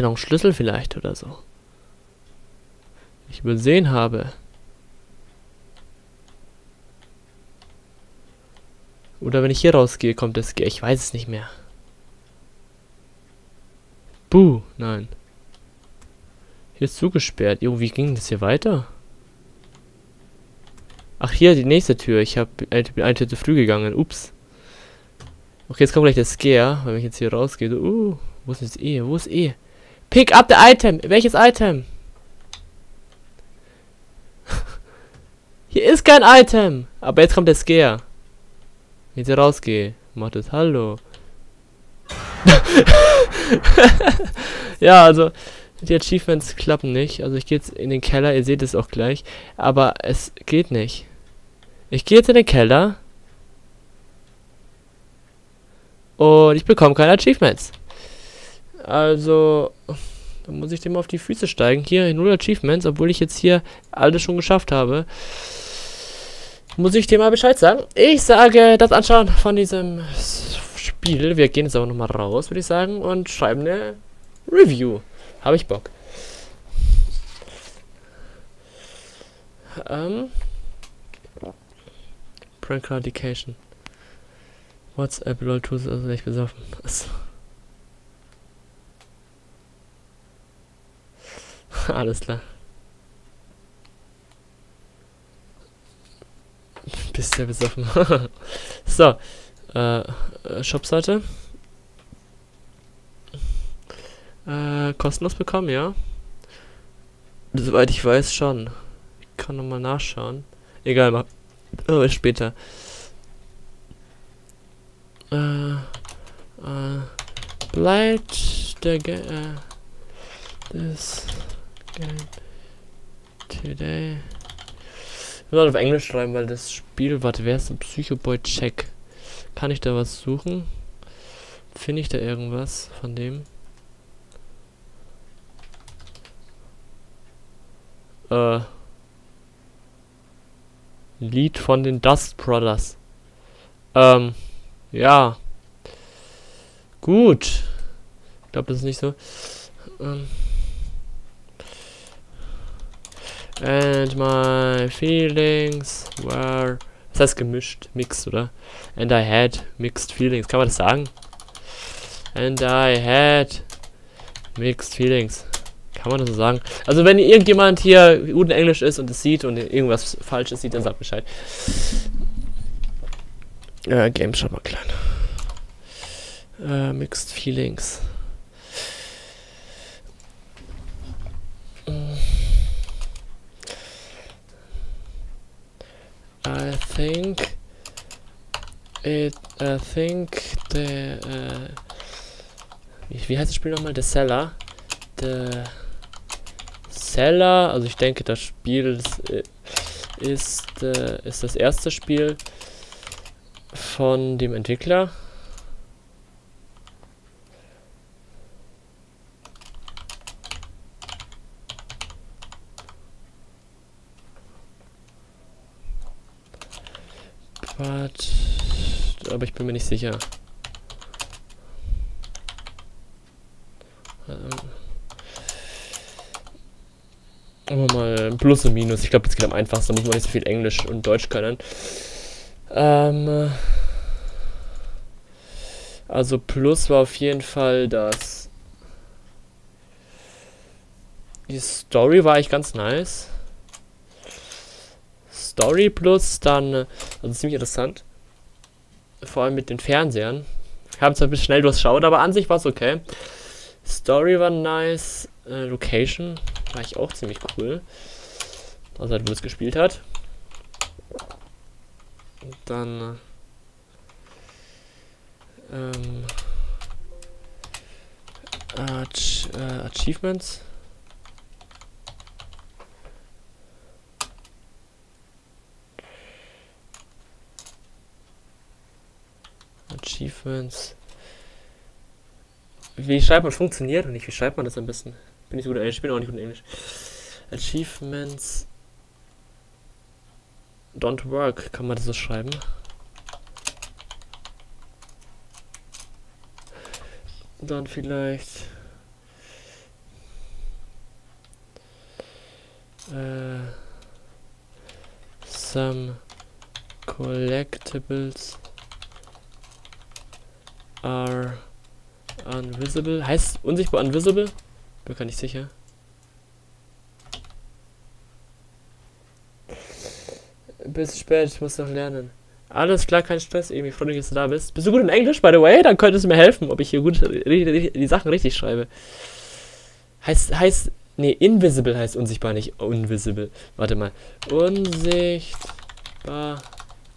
Noch einen Schlüssel vielleicht oder so. Ich übersehen habe. Oder wenn ich hier rausgehe, kommt das G. Ich weiß es nicht mehr. Buh, nein. Hier ist zugesperrt. Jo, wie ging das hier weiter? Ach, hier die nächste Tür. Ich habe eine Tür zu früh gegangen. Ups. Okay, jetzt kommt gleich der Scare, wenn ich jetzt hier rausgehe. Uh, wo ist jetzt E? Wo ist E? Pick up the item. Welches Item? Hier ist kein Item. Aber jetzt kommt der Scare. Wenn ich hier rausgehe, macht es Hallo. Ja, also die Achievements klappen nicht. Also ich gehe jetzt in den Keller. Ihr seht es auch gleich. Aber es geht nicht. Ich gehe jetzt in den Keller. Und ich bekomme keine Achievements. Also, da muss ich dem auf die Füße steigen. Hier, null Achievements, obwohl ich jetzt hier alles schon geschafft habe. Muss ich dem mal Bescheid sagen. Ich sage, das Anschauen von diesem Spiel. Wir gehen jetzt aber nochmal raus, würde ich sagen, und schreiben eine Review. Habe ich Bock. Ähm. Prank Indication. WhatsApp, LOL, tust also nicht besoffen. Alles klar. Bist ja besoffen. So. Äh, Shopseite. Äh, kostenlos bekommen, ja? Soweit ich weiß, schon. Ich kann nochmal nachschauen. Egal, mach. Oh, später. Äh, äh, bleibt der Ge äh, this game today. Ich muss auf Englisch schreiben, weil das Spiel, warte, wer ist ein Psychoboy-Check? Kann ich da was suchen? Finde ich da irgendwas von dem? Äh. Lied von den Dust Brothers. Ähm, ja. Gut. Ich glaube, das ist nicht so. Ähm. And my feelings were... Das heißt gemischt, mixed, oder? And I had mixed feelings. Kann man das sagen? And I had mixed feelings. Kann man das so sagen? Also wenn irgendjemand hier guten Englisch ist und es sieht und irgendwas Falsches sieht, dann sagt Bescheid. Äh, Game Shop mal klein. Äh, Mixed Feelings. I think it, I think the, uh, wie, wie heißt das Spiel nochmal? The Cellar. The Cellar, also ich denke, das Spiel ist, ist, ist das erste Spiel von dem Entwickler. But, aber ich bin mir nicht sicher. Ähm. Immer mal Plus und Minus. Ich glaube, das geht am einfachsten. Da muss man nicht so viel Englisch und Deutsch können. Ähm, also Plus war auf jeden Fall das. Die Story war eigentlich ganz nice. Story Plus dann, also ziemlich interessant. Vor allem mit den Fernsehern. Ich habe zwar ein bisschen schnell durchschaut, aber an sich war es okay. Story war nice. Äh, Location war ich auch ziemlich cool. Also halt, wo es gespielt hat. Und dann ähm, Ach äh, Achievements. Achievements. Wie schreibt man, funktioniert und nicht? Wie schreibt man das am besten? Bin ich so gut in Englisch? Ich bin auch nicht gut in Englisch. Achievements don't work. Kann man das so schreiben? Dann vielleicht äh, some collectibles are unvisible. Heißt unsichtbar unvisible? Bin mir gar nicht sicher. Ein bisschen spät, ich muss noch lernen. Alles klar, kein Stress, irgendwie freundlich, dass du da bist. Bist du gut in Englisch, by the way? Dann könntest du mir helfen, ob ich hier gut die Sachen richtig schreibe. Heißt, heißt, nee, invisible heißt unsichtbar, nicht unvisible. Warte mal. Unsichtbar.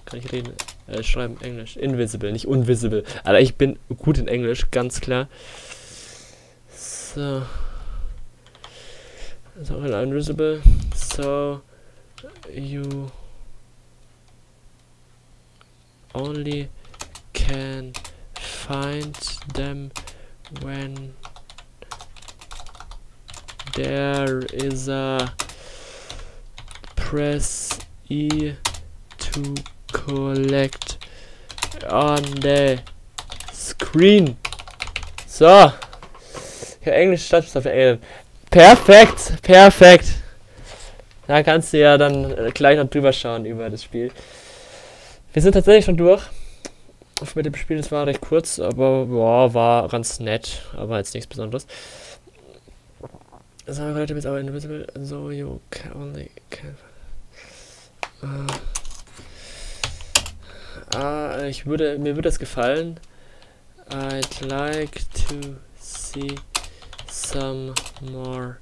Kann ich reden? Äh, schreiben Englisch. Invisible, nicht unvisible. Alter, ich bin gut in Englisch, ganz klar. So. So, invisible. So, you only can find them when there is a press E to collect on the Green. So. Für Englisch statt für Englisch. Perfekt, perfekt. Da kannst du ja dann gleich noch drüber schauen über das Spiel. Wir sind tatsächlich schon durch. Mit dem Spiel, das war recht kurz, aber boah, war ganz nett, aber jetzt nichts Besonderes. So, Leute, jetzt aber Invisible, so you can only can. Uh, uh, ich würde, mir würde es gefallen. I'd like to see some more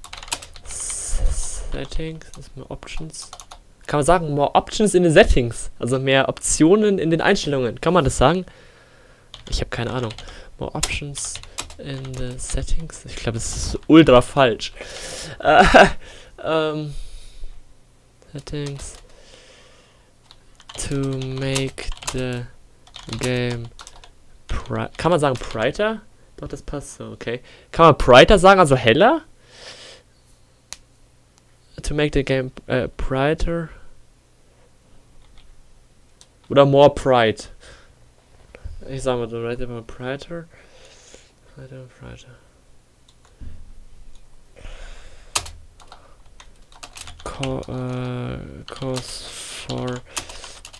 settings, more options. Kann man sagen, more options in den Settings, also mehr Optionen in den Einstellungen, kann man das sagen? Ich habe keine Ahnung. More options in the settings, ich glaube, das ist ultra falsch. Äh, ähm, settings to make the game brighter. Kann man sagen brighter? Doch, das passt so, okay. Kann man brighter sagen, also heller? To make the game äh, brighter. Oder more bright. Ich sag mal, du write immer brighter. Brighter, brighter. Co uh, cause for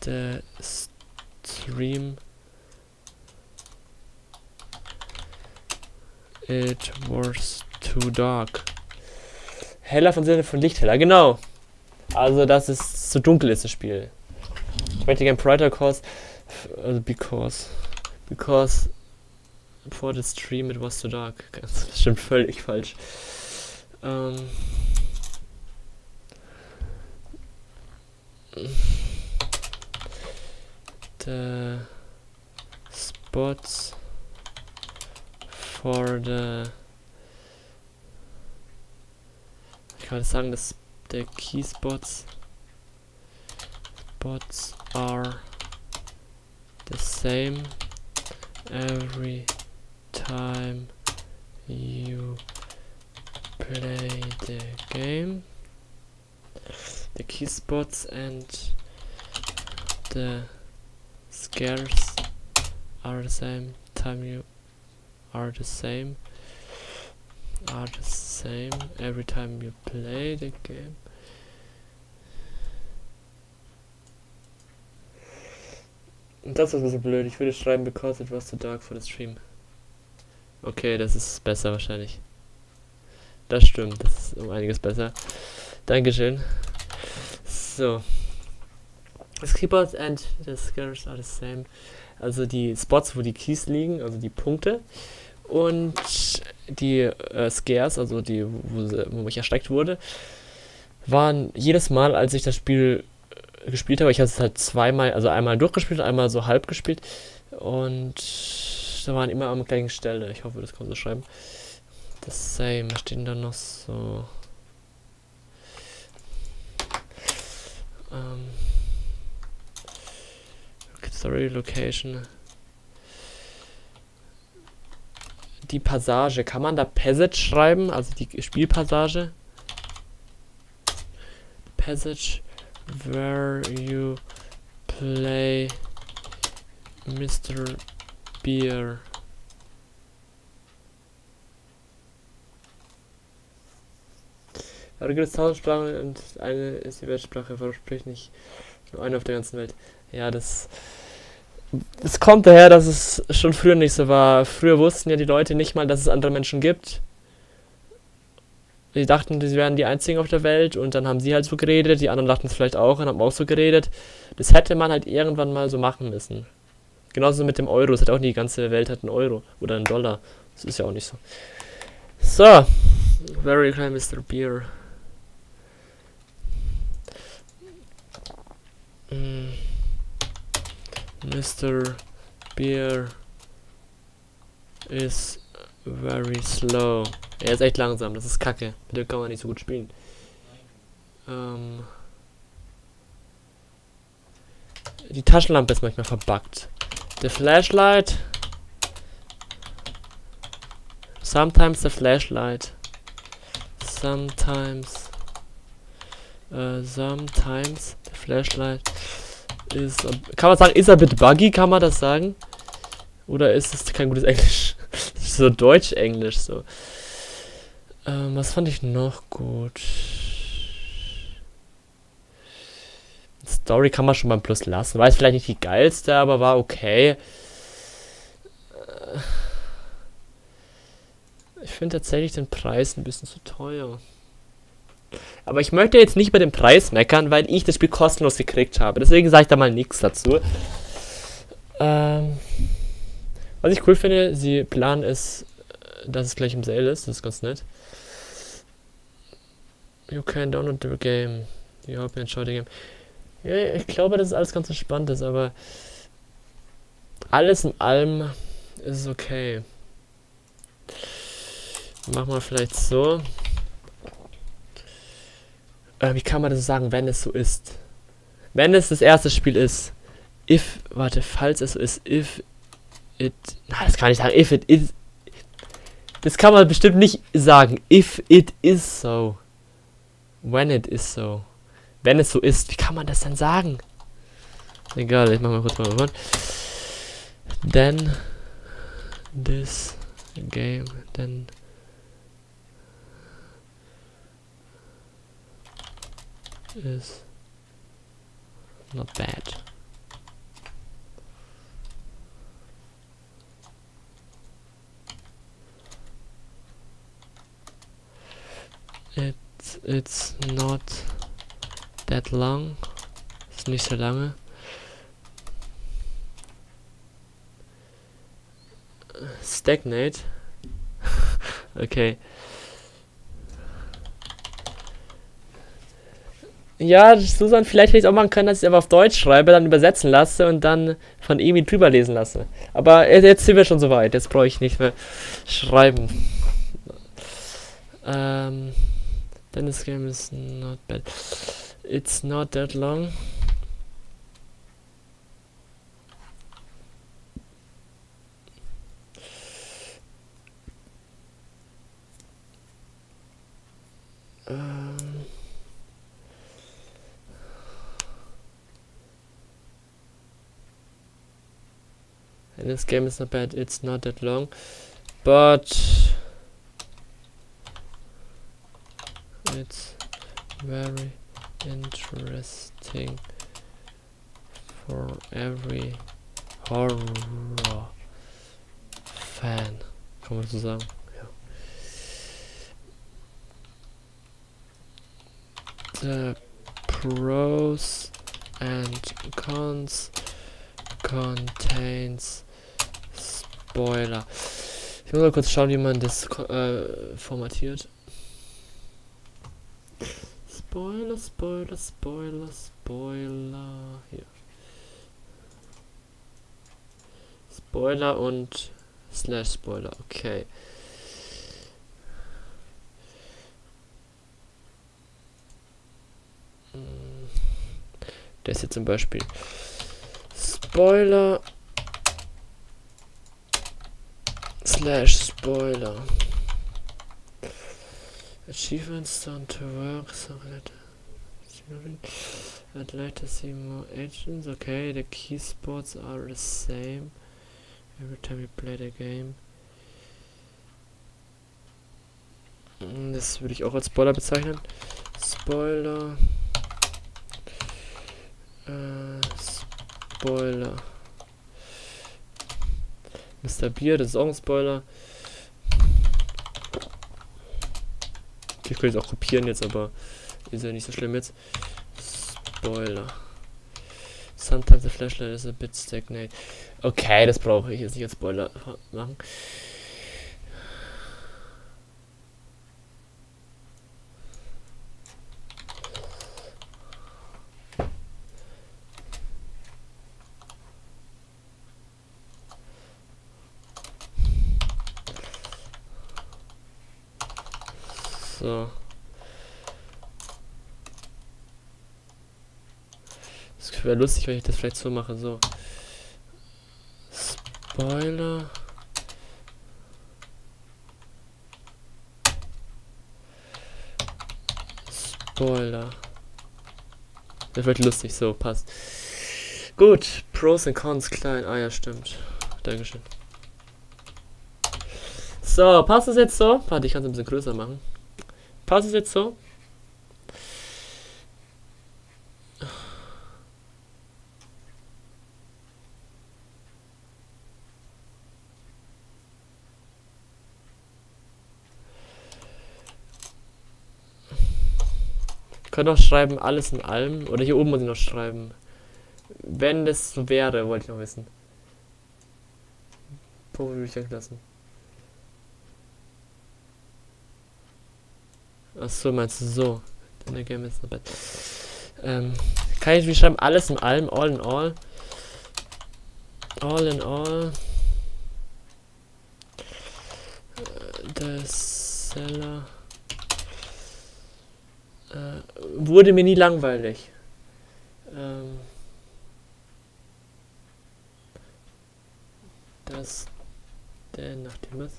the stream. It was too dark. Heller von Sinne von Licht heller, genau. Also, dass es zu dunkel ist, das Spiel. Ich möchte gerne brighter cause, also because, because for the stream it was too dark. Ganz bestimmt völlig falsch. Ähm. The spots for the, ich kann sagen, dass der Key Spots Spots are the same every time you play the game. The key spots and the scares are the same time you are the same. Are the same every time you play the game. Und das ist ein bisschen blöd. Ich würde schreiben, because it was too dark for the stream. Okay, das ist besser wahrscheinlich. Das stimmt, das ist um einiges besser. Dankeschön. So. The keyboards and the squares are the same. Also die Spots, wo die Keys liegen, also die Punkte. Und die äh, Scares, also die, wo, wo ich erschreckt wurde, waren jedes Mal, als ich das Spiel äh, gespielt habe, ich habe es halt zweimal, also einmal durchgespielt, einmal so halb gespielt, und da waren immer am gleichen Stelle. Ich hoffe, das kann man so schreiben. Das same, da stehen dann noch so. Ähm. Sorry, Location. Die Passage, kann man da Passage schreiben, also die Spielpassage? Passage where you play Mister Bear. Da gibt es tausend Sprachen und eine ist die Weltsprache, warum spricht nicht nur eine auf der ganzen Welt? Ja, das... Es kommt daher, dass es schon früher nicht so war. Früher wussten ja die Leute nicht mal, dass es andere Menschen gibt. Die dachten, sie wären die einzigen auf der Welt, und dann haben sie halt so geredet, die anderen dachten es vielleicht auch und haben auch so geredet. Das hätte man halt irgendwann mal so machen müssen. Genauso mit dem Euro, es hat auch nicht die ganze Welt hat einen Euro oder einen Dollar. Das ist ja auch nicht so. So, very kind Mister Beer. Mm. Mister Bear is very slow. Er ist echt langsam, das ist kacke. Mit dem kann man nicht so gut spielen. Ähm Die Taschenlampe ist manchmal verbuggt. The flashlight. Sometimes the flashlight. Sometimes. Uh, sometimes the flashlight. Ist, kann man sagen, ist er a bit buggy, kann man das sagen? Oder ist es kein gutes Englisch? So Deutsch-Englisch, so. Ähm, was fand ich noch gut? Story kann man schon mal Plus lassen. War jetzt vielleicht nicht die geilste, aber war okay. Ich finde tatsächlich den Preis ein bisschen zu teuer. Aber ich möchte jetzt nicht bei dem Preis meckern, weil ich das Spiel kostenlos gekriegt habe. Deswegen sage ich da mal nichts dazu. Ähm, was ich cool finde, sie planen es, dass es gleich im Sale ist. Das ist ganz nett. You can download the game. You hope you enjoy the game. Ja, ich glaube, dass alles ganz entspannt ist, aber alles in allem ist es okay. Machen wir vielleicht so. Äh, wie kann man das sagen, wenn es so ist? Wenn es das erste Spiel ist. If, warte, falls es so ist, if it... Na, das kann ich sagen, if it is... Das kann man bestimmt nicht sagen. If it is so. When it is so. Wenn es so ist, wie kann man das denn sagen? Egal, ich mach mal kurz mal rüber. Then this game, then is not bad. It, it's not that long, ist nicht so lange. Stagnate. Okay. Ja, Susan, vielleicht hätte ich es auch machen können, dass ich es einfach auf Deutsch schreibe, dann übersetzen lasse und dann von Emi drüber lesen lasse. Aber jetzt sind wir schon soweit, jetzt brauche ich nicht mehr schreiben. Ähm, then this game is not bad. It's not that long. Um, and this game is not bad. It's not that long, but it's very interesting for every horror fan, kann man so sagen. Ja. The pros and cons contains spoiler. Ich muss mal kurz schauen, wie man das äh, formatiert. Spoiler, Spoiler, Spoiler, Spoiler. Hier. Spoiler und Slash Spoiler, okay. Das hier zum Beispiel. Spoiler. Slash Spoiler. Achievements done to work, so I'd like to see more agents. Okay, the key spots are the same every time you play the game. Das würde ich auch als Spoiler bezeichnen. Spoiler. Äh, Spoiler. Mister Bear, das ist auch ein Spoiler. Ich könnte es auch kopieren jetzt, aber ist ja nicht so schlimm jetzt. Spoiler. Sometimes the flashlight is a bit stagnant. Okay, das brauche ich jetzt nicht als Spoiler machen. So. Das wäre lustig, wenn ich das vielleicht so mache. So. Spoiler. Spoiler. Das wird lustig, so passt. Gut. Pros und Cons klein. Ah ja, stimmt. Dankeschön. So, passt das jetzt so? Warte, ich kann es ein bisschen größer machen. Passt es jetzt so? Ich könnte noch schreiben, alles in allem. Oder hier oben muss ich noch schreiben. Wenn das so wäre, wollte ich noch wissen. Wo würde ich das lassen? Achso, meinst du so? Dann ergeben wir jetzt noch Bett. Ähm, kann ich mir schreiben, alles in allem, all in all. All in all. Das Cellar. Äh, wurde mir nie langweilig. Ähm. Das denn nach dem was?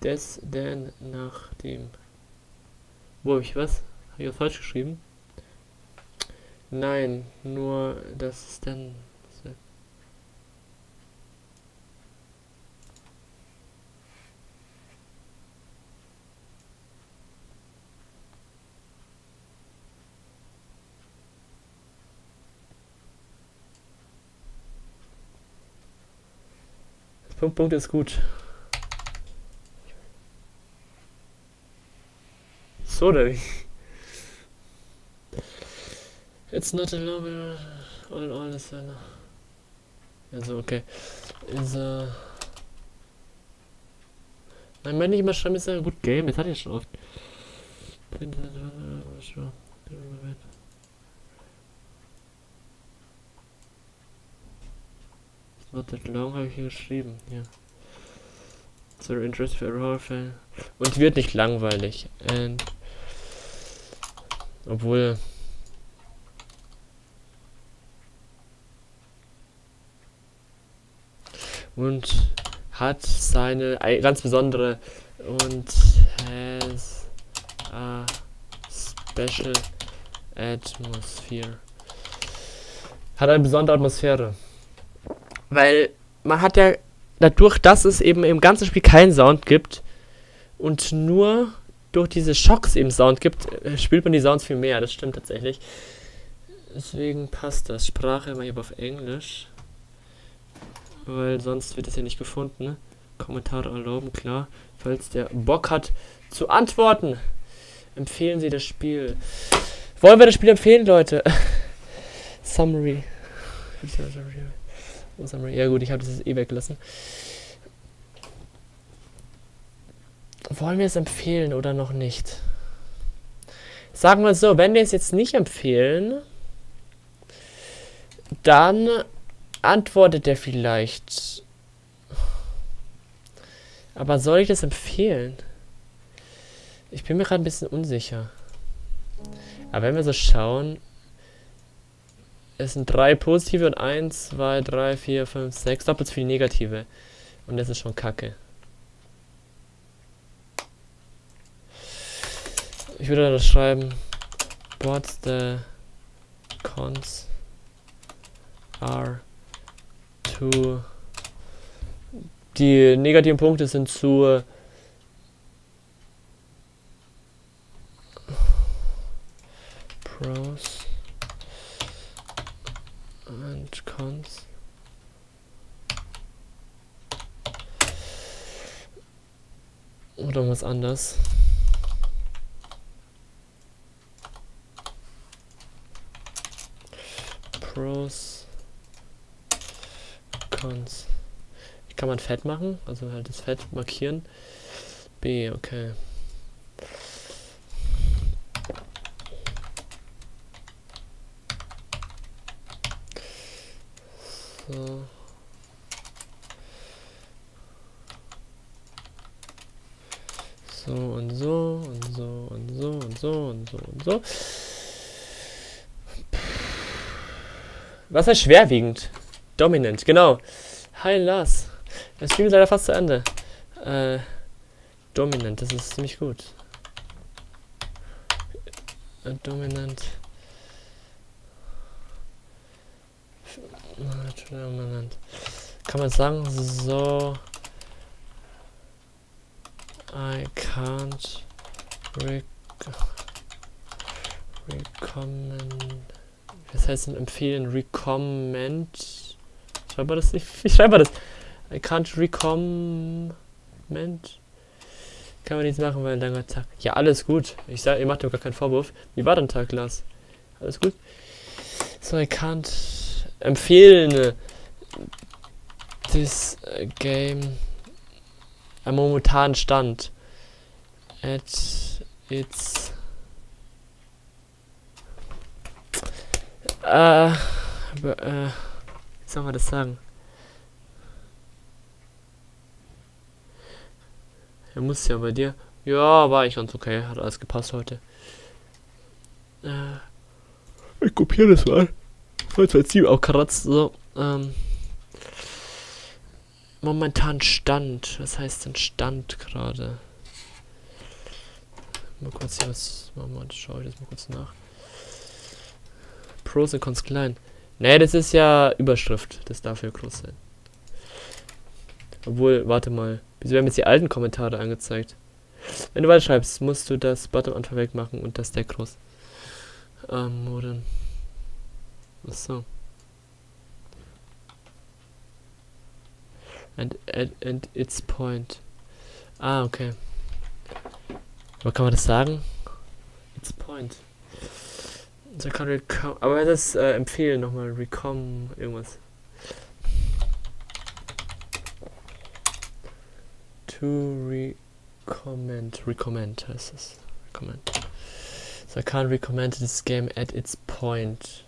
Das denn nach dem. Wo habe ich was? Habe ich was falsch geschrieben? Nein, nur das ist denn. Punkt, Punkt ist gut. So, oder wie? It's not a lobby. All, all is well. Also, okay. Is a. Nein, wenn ich immer schreibe, ist ja gut Game. Das hatte ich schon oft. Not that long habe ich hier geschrieben. Ja. So interest for horror fan. Und wird nicht langweilig. And obwohl. Und hat seine ganz besondere und has a special atmosphere. Hat eine besondere Atmosphäre. Weil man hat ja dadurch, dass es eben im ganzen Spiel keinen Sound gibt und nur durch diese Schocks eben Sound gibt, spielt man die Sounds viel mehr. Das stimmt tatsächlich. Deswegen passt das. Sprache mal eben auf Englisch. Weil sonst wird das ja nicht gefunden. Ne? Kommentare erlauben, klar. Falls der Bock hat zu antworten, empfehlen Sie das Spiel. Wollen wir das Spiel empfehlen, Leute? Summary. Ja gut, ich habe das eh weggelassen. Wollen wir es empfehlen oder noch nicht? Sagen wir es so, wenn wir es jetzt nicht empfehlen, dann antwortet er vielleicht. Aber soll ich das empfehlen? Ich bin mir gerade ein bisschen unsicher. Aber wenn wir so schauen... Es sind drei positive und eins, zwei, drei, vier, fünf, sechs, doppelt so viele negative. Und das ist schon kacke. Ich würde da schreiben, what's the cons are to... Die negativen Punkte sind zu... Pros. Und Cons. Oder was anders. Pros. Cons. Kann man fett machen? Also halt das Fett markieren. B, okay. So. So und so und so und so und so und so und so. Was heißt schwerwiegend? Dominant, genau. Hi Lars. Das Spiel ist leider fast zu Ende. Äh, dominant, das ist ziemlich gut. Dominant. Kann man sagen, so I can't rec recommend. Was heißt denn empfehlen? Recommend. Schreib mal das nicht. Ich schreibe das. I can't recommend. Kann man nichts machen, weil ein langer Tag. Ja, alles gut. Ich sag, ihr macht doch gar keinen Vorwurf. Wie war dein Tag, Lars? Alles gut? So, I can't empfehlen. This game. Am momentanen Stand. At its. Äh. Äh. Wie soll man das sagen? Er muss ja bei dir. Ja, war ich ganz okay. Hat alles gepasst heute. Äh, ich kopiere das mal. Falls mein Team auch kratzt. So, ähm. Momentan Stand. Was heißt denn Stand gerade? Mal kurz hier was machen wir. Schau ich das mal kurz nach. Pros und Cons klein. Nee, das ist ja Überschrift. Das darf ja groß sein. Obwohl, warte mal. Wieso werden jetzt die alten Kommentare angezeigt? Wenn du weiter schreibst, musst du das Button am Anfang weg machen und das Deck groß. Ähm, oder. Achso. And, and, and its point. Ah, okay. Aber kann man das sagen? Its point. So kann recom. Aber das äh, empfehlen nochmal. Recom. Irgendwas. To recommend, recommend heißt es. Recommend. So I can't recommend this game at its point.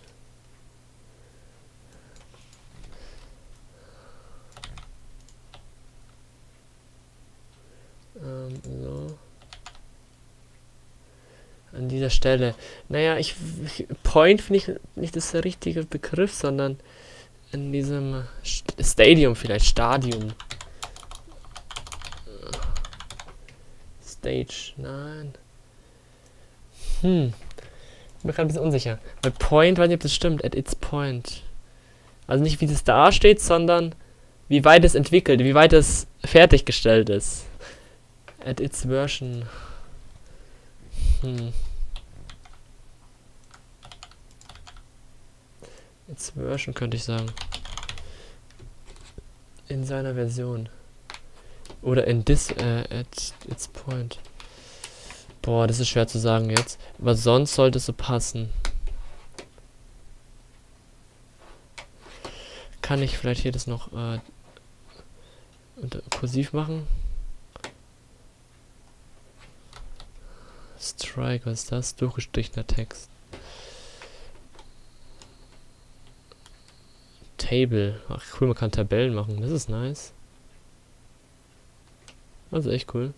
Ähm, so. An dieser Stelle. Naja, ich, ich point finde ich nicht das der richtige Begriff, sondern in diesem St Stadium vielleicht, Stadium. Stage, nein. Hm. Ich bin mir gerade ein bisschen unsicher. Weil Point, weiß nicht, ob das stimmt. At its point. Also nicht, wie das da steht, sondern wie weit es entwickelt, wie weit es fertiggestellt ist. At its version. Hm. Its version könnte ich sagen. In seiner Version. Oder in this, äh, at its point. Boah, das ist schwer zu sagen jetzt. Aber sonst sollte es so passen. Kann ich vielleicht hier das noch, äh, unter kursiv machen? Strike, was ist das? Durchgestrichener Text. Table. Ach cool, man kann Tabellen machen. Das ist nice. Also echt cool.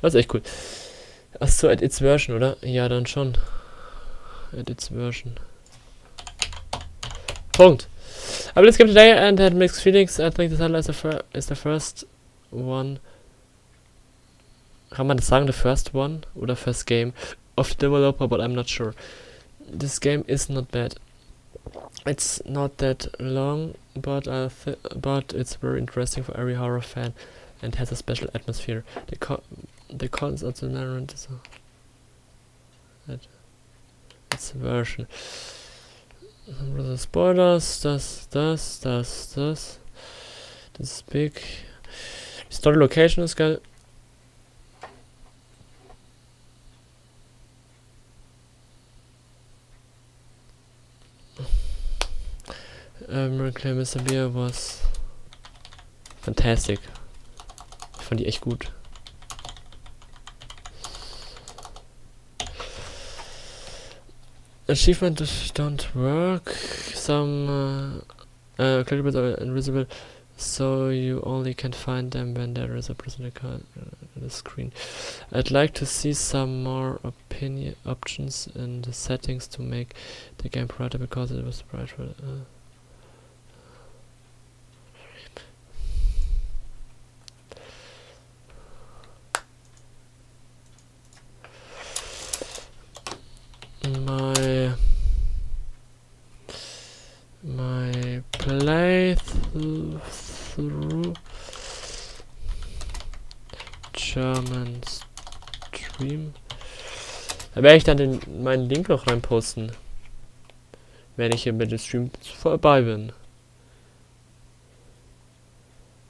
Das ist echt cool. Achso, at its version, oder? Ja, dann schon. At its version. Punkt. Aber let's get today and had mixed feelings. I think the title is the, fir is the first one. Kann man das sagen, the first one? Oder first game? Of the developer, but I'm not sure. This game is not bad. It's not that long, but I th but it's very interesting for every horror fan, and has a special atmosphere. The co the cons of the narrative. It's a version. The spoilers. Das, das, das, das. This is big. The story location is geil. Miracle Mister Bear was fantastic. Ich fand die echt gut. Achievement don't work. Some uh, uh, collectibles are invisible, so you only can find them when there is a prisoner card on the screen. I'd like to see some more opinion options in the settings to make the game brighter because it was brighter. Uh, My through German Stream. Da werde ich dann den, meinen Link noch rein posten, wenn ich hier mit dem Stream vorbei bin.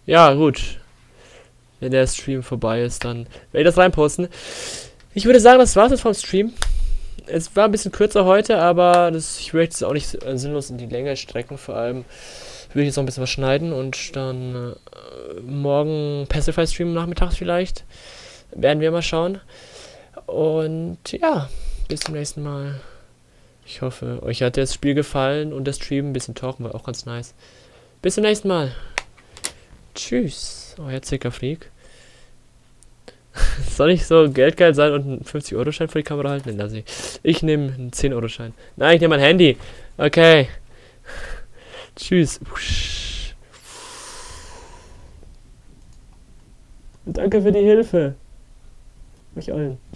Ja, gut. Wenn der Stream vorbei ist, dann werde ich das reinposten. Ich würde sagen, das war's jetzt vom Stream. Es war ein bisschen kürzer heute, aber das, ich möchte es auch nicht äh, sinnlos in die Länge strecken. Vor allem würde ich jetzt noch ein bisschen was schneiden und dann äh, morgen Pacify streamen, nachmittags vielleicht. Werden wir mal schauen. Und ja, bis zum nächsten Mal. Ich hoffe, euch hat das Spiel gefallen und das Stream ein bisschen tauchen war auch ganz nice. Bis zum nächsten Mal. Tschüss, euer Zckrfrk. Soll ich so geldgeil sein und einen fünfzig Euro Schein vor die Kamera halten? Nein, lass ich. Ich nehme einen zehn Euro Schein. Nein, ich nehme mein Handy. Okay. Tschüss. Danke für die Hilfe. Mich allen.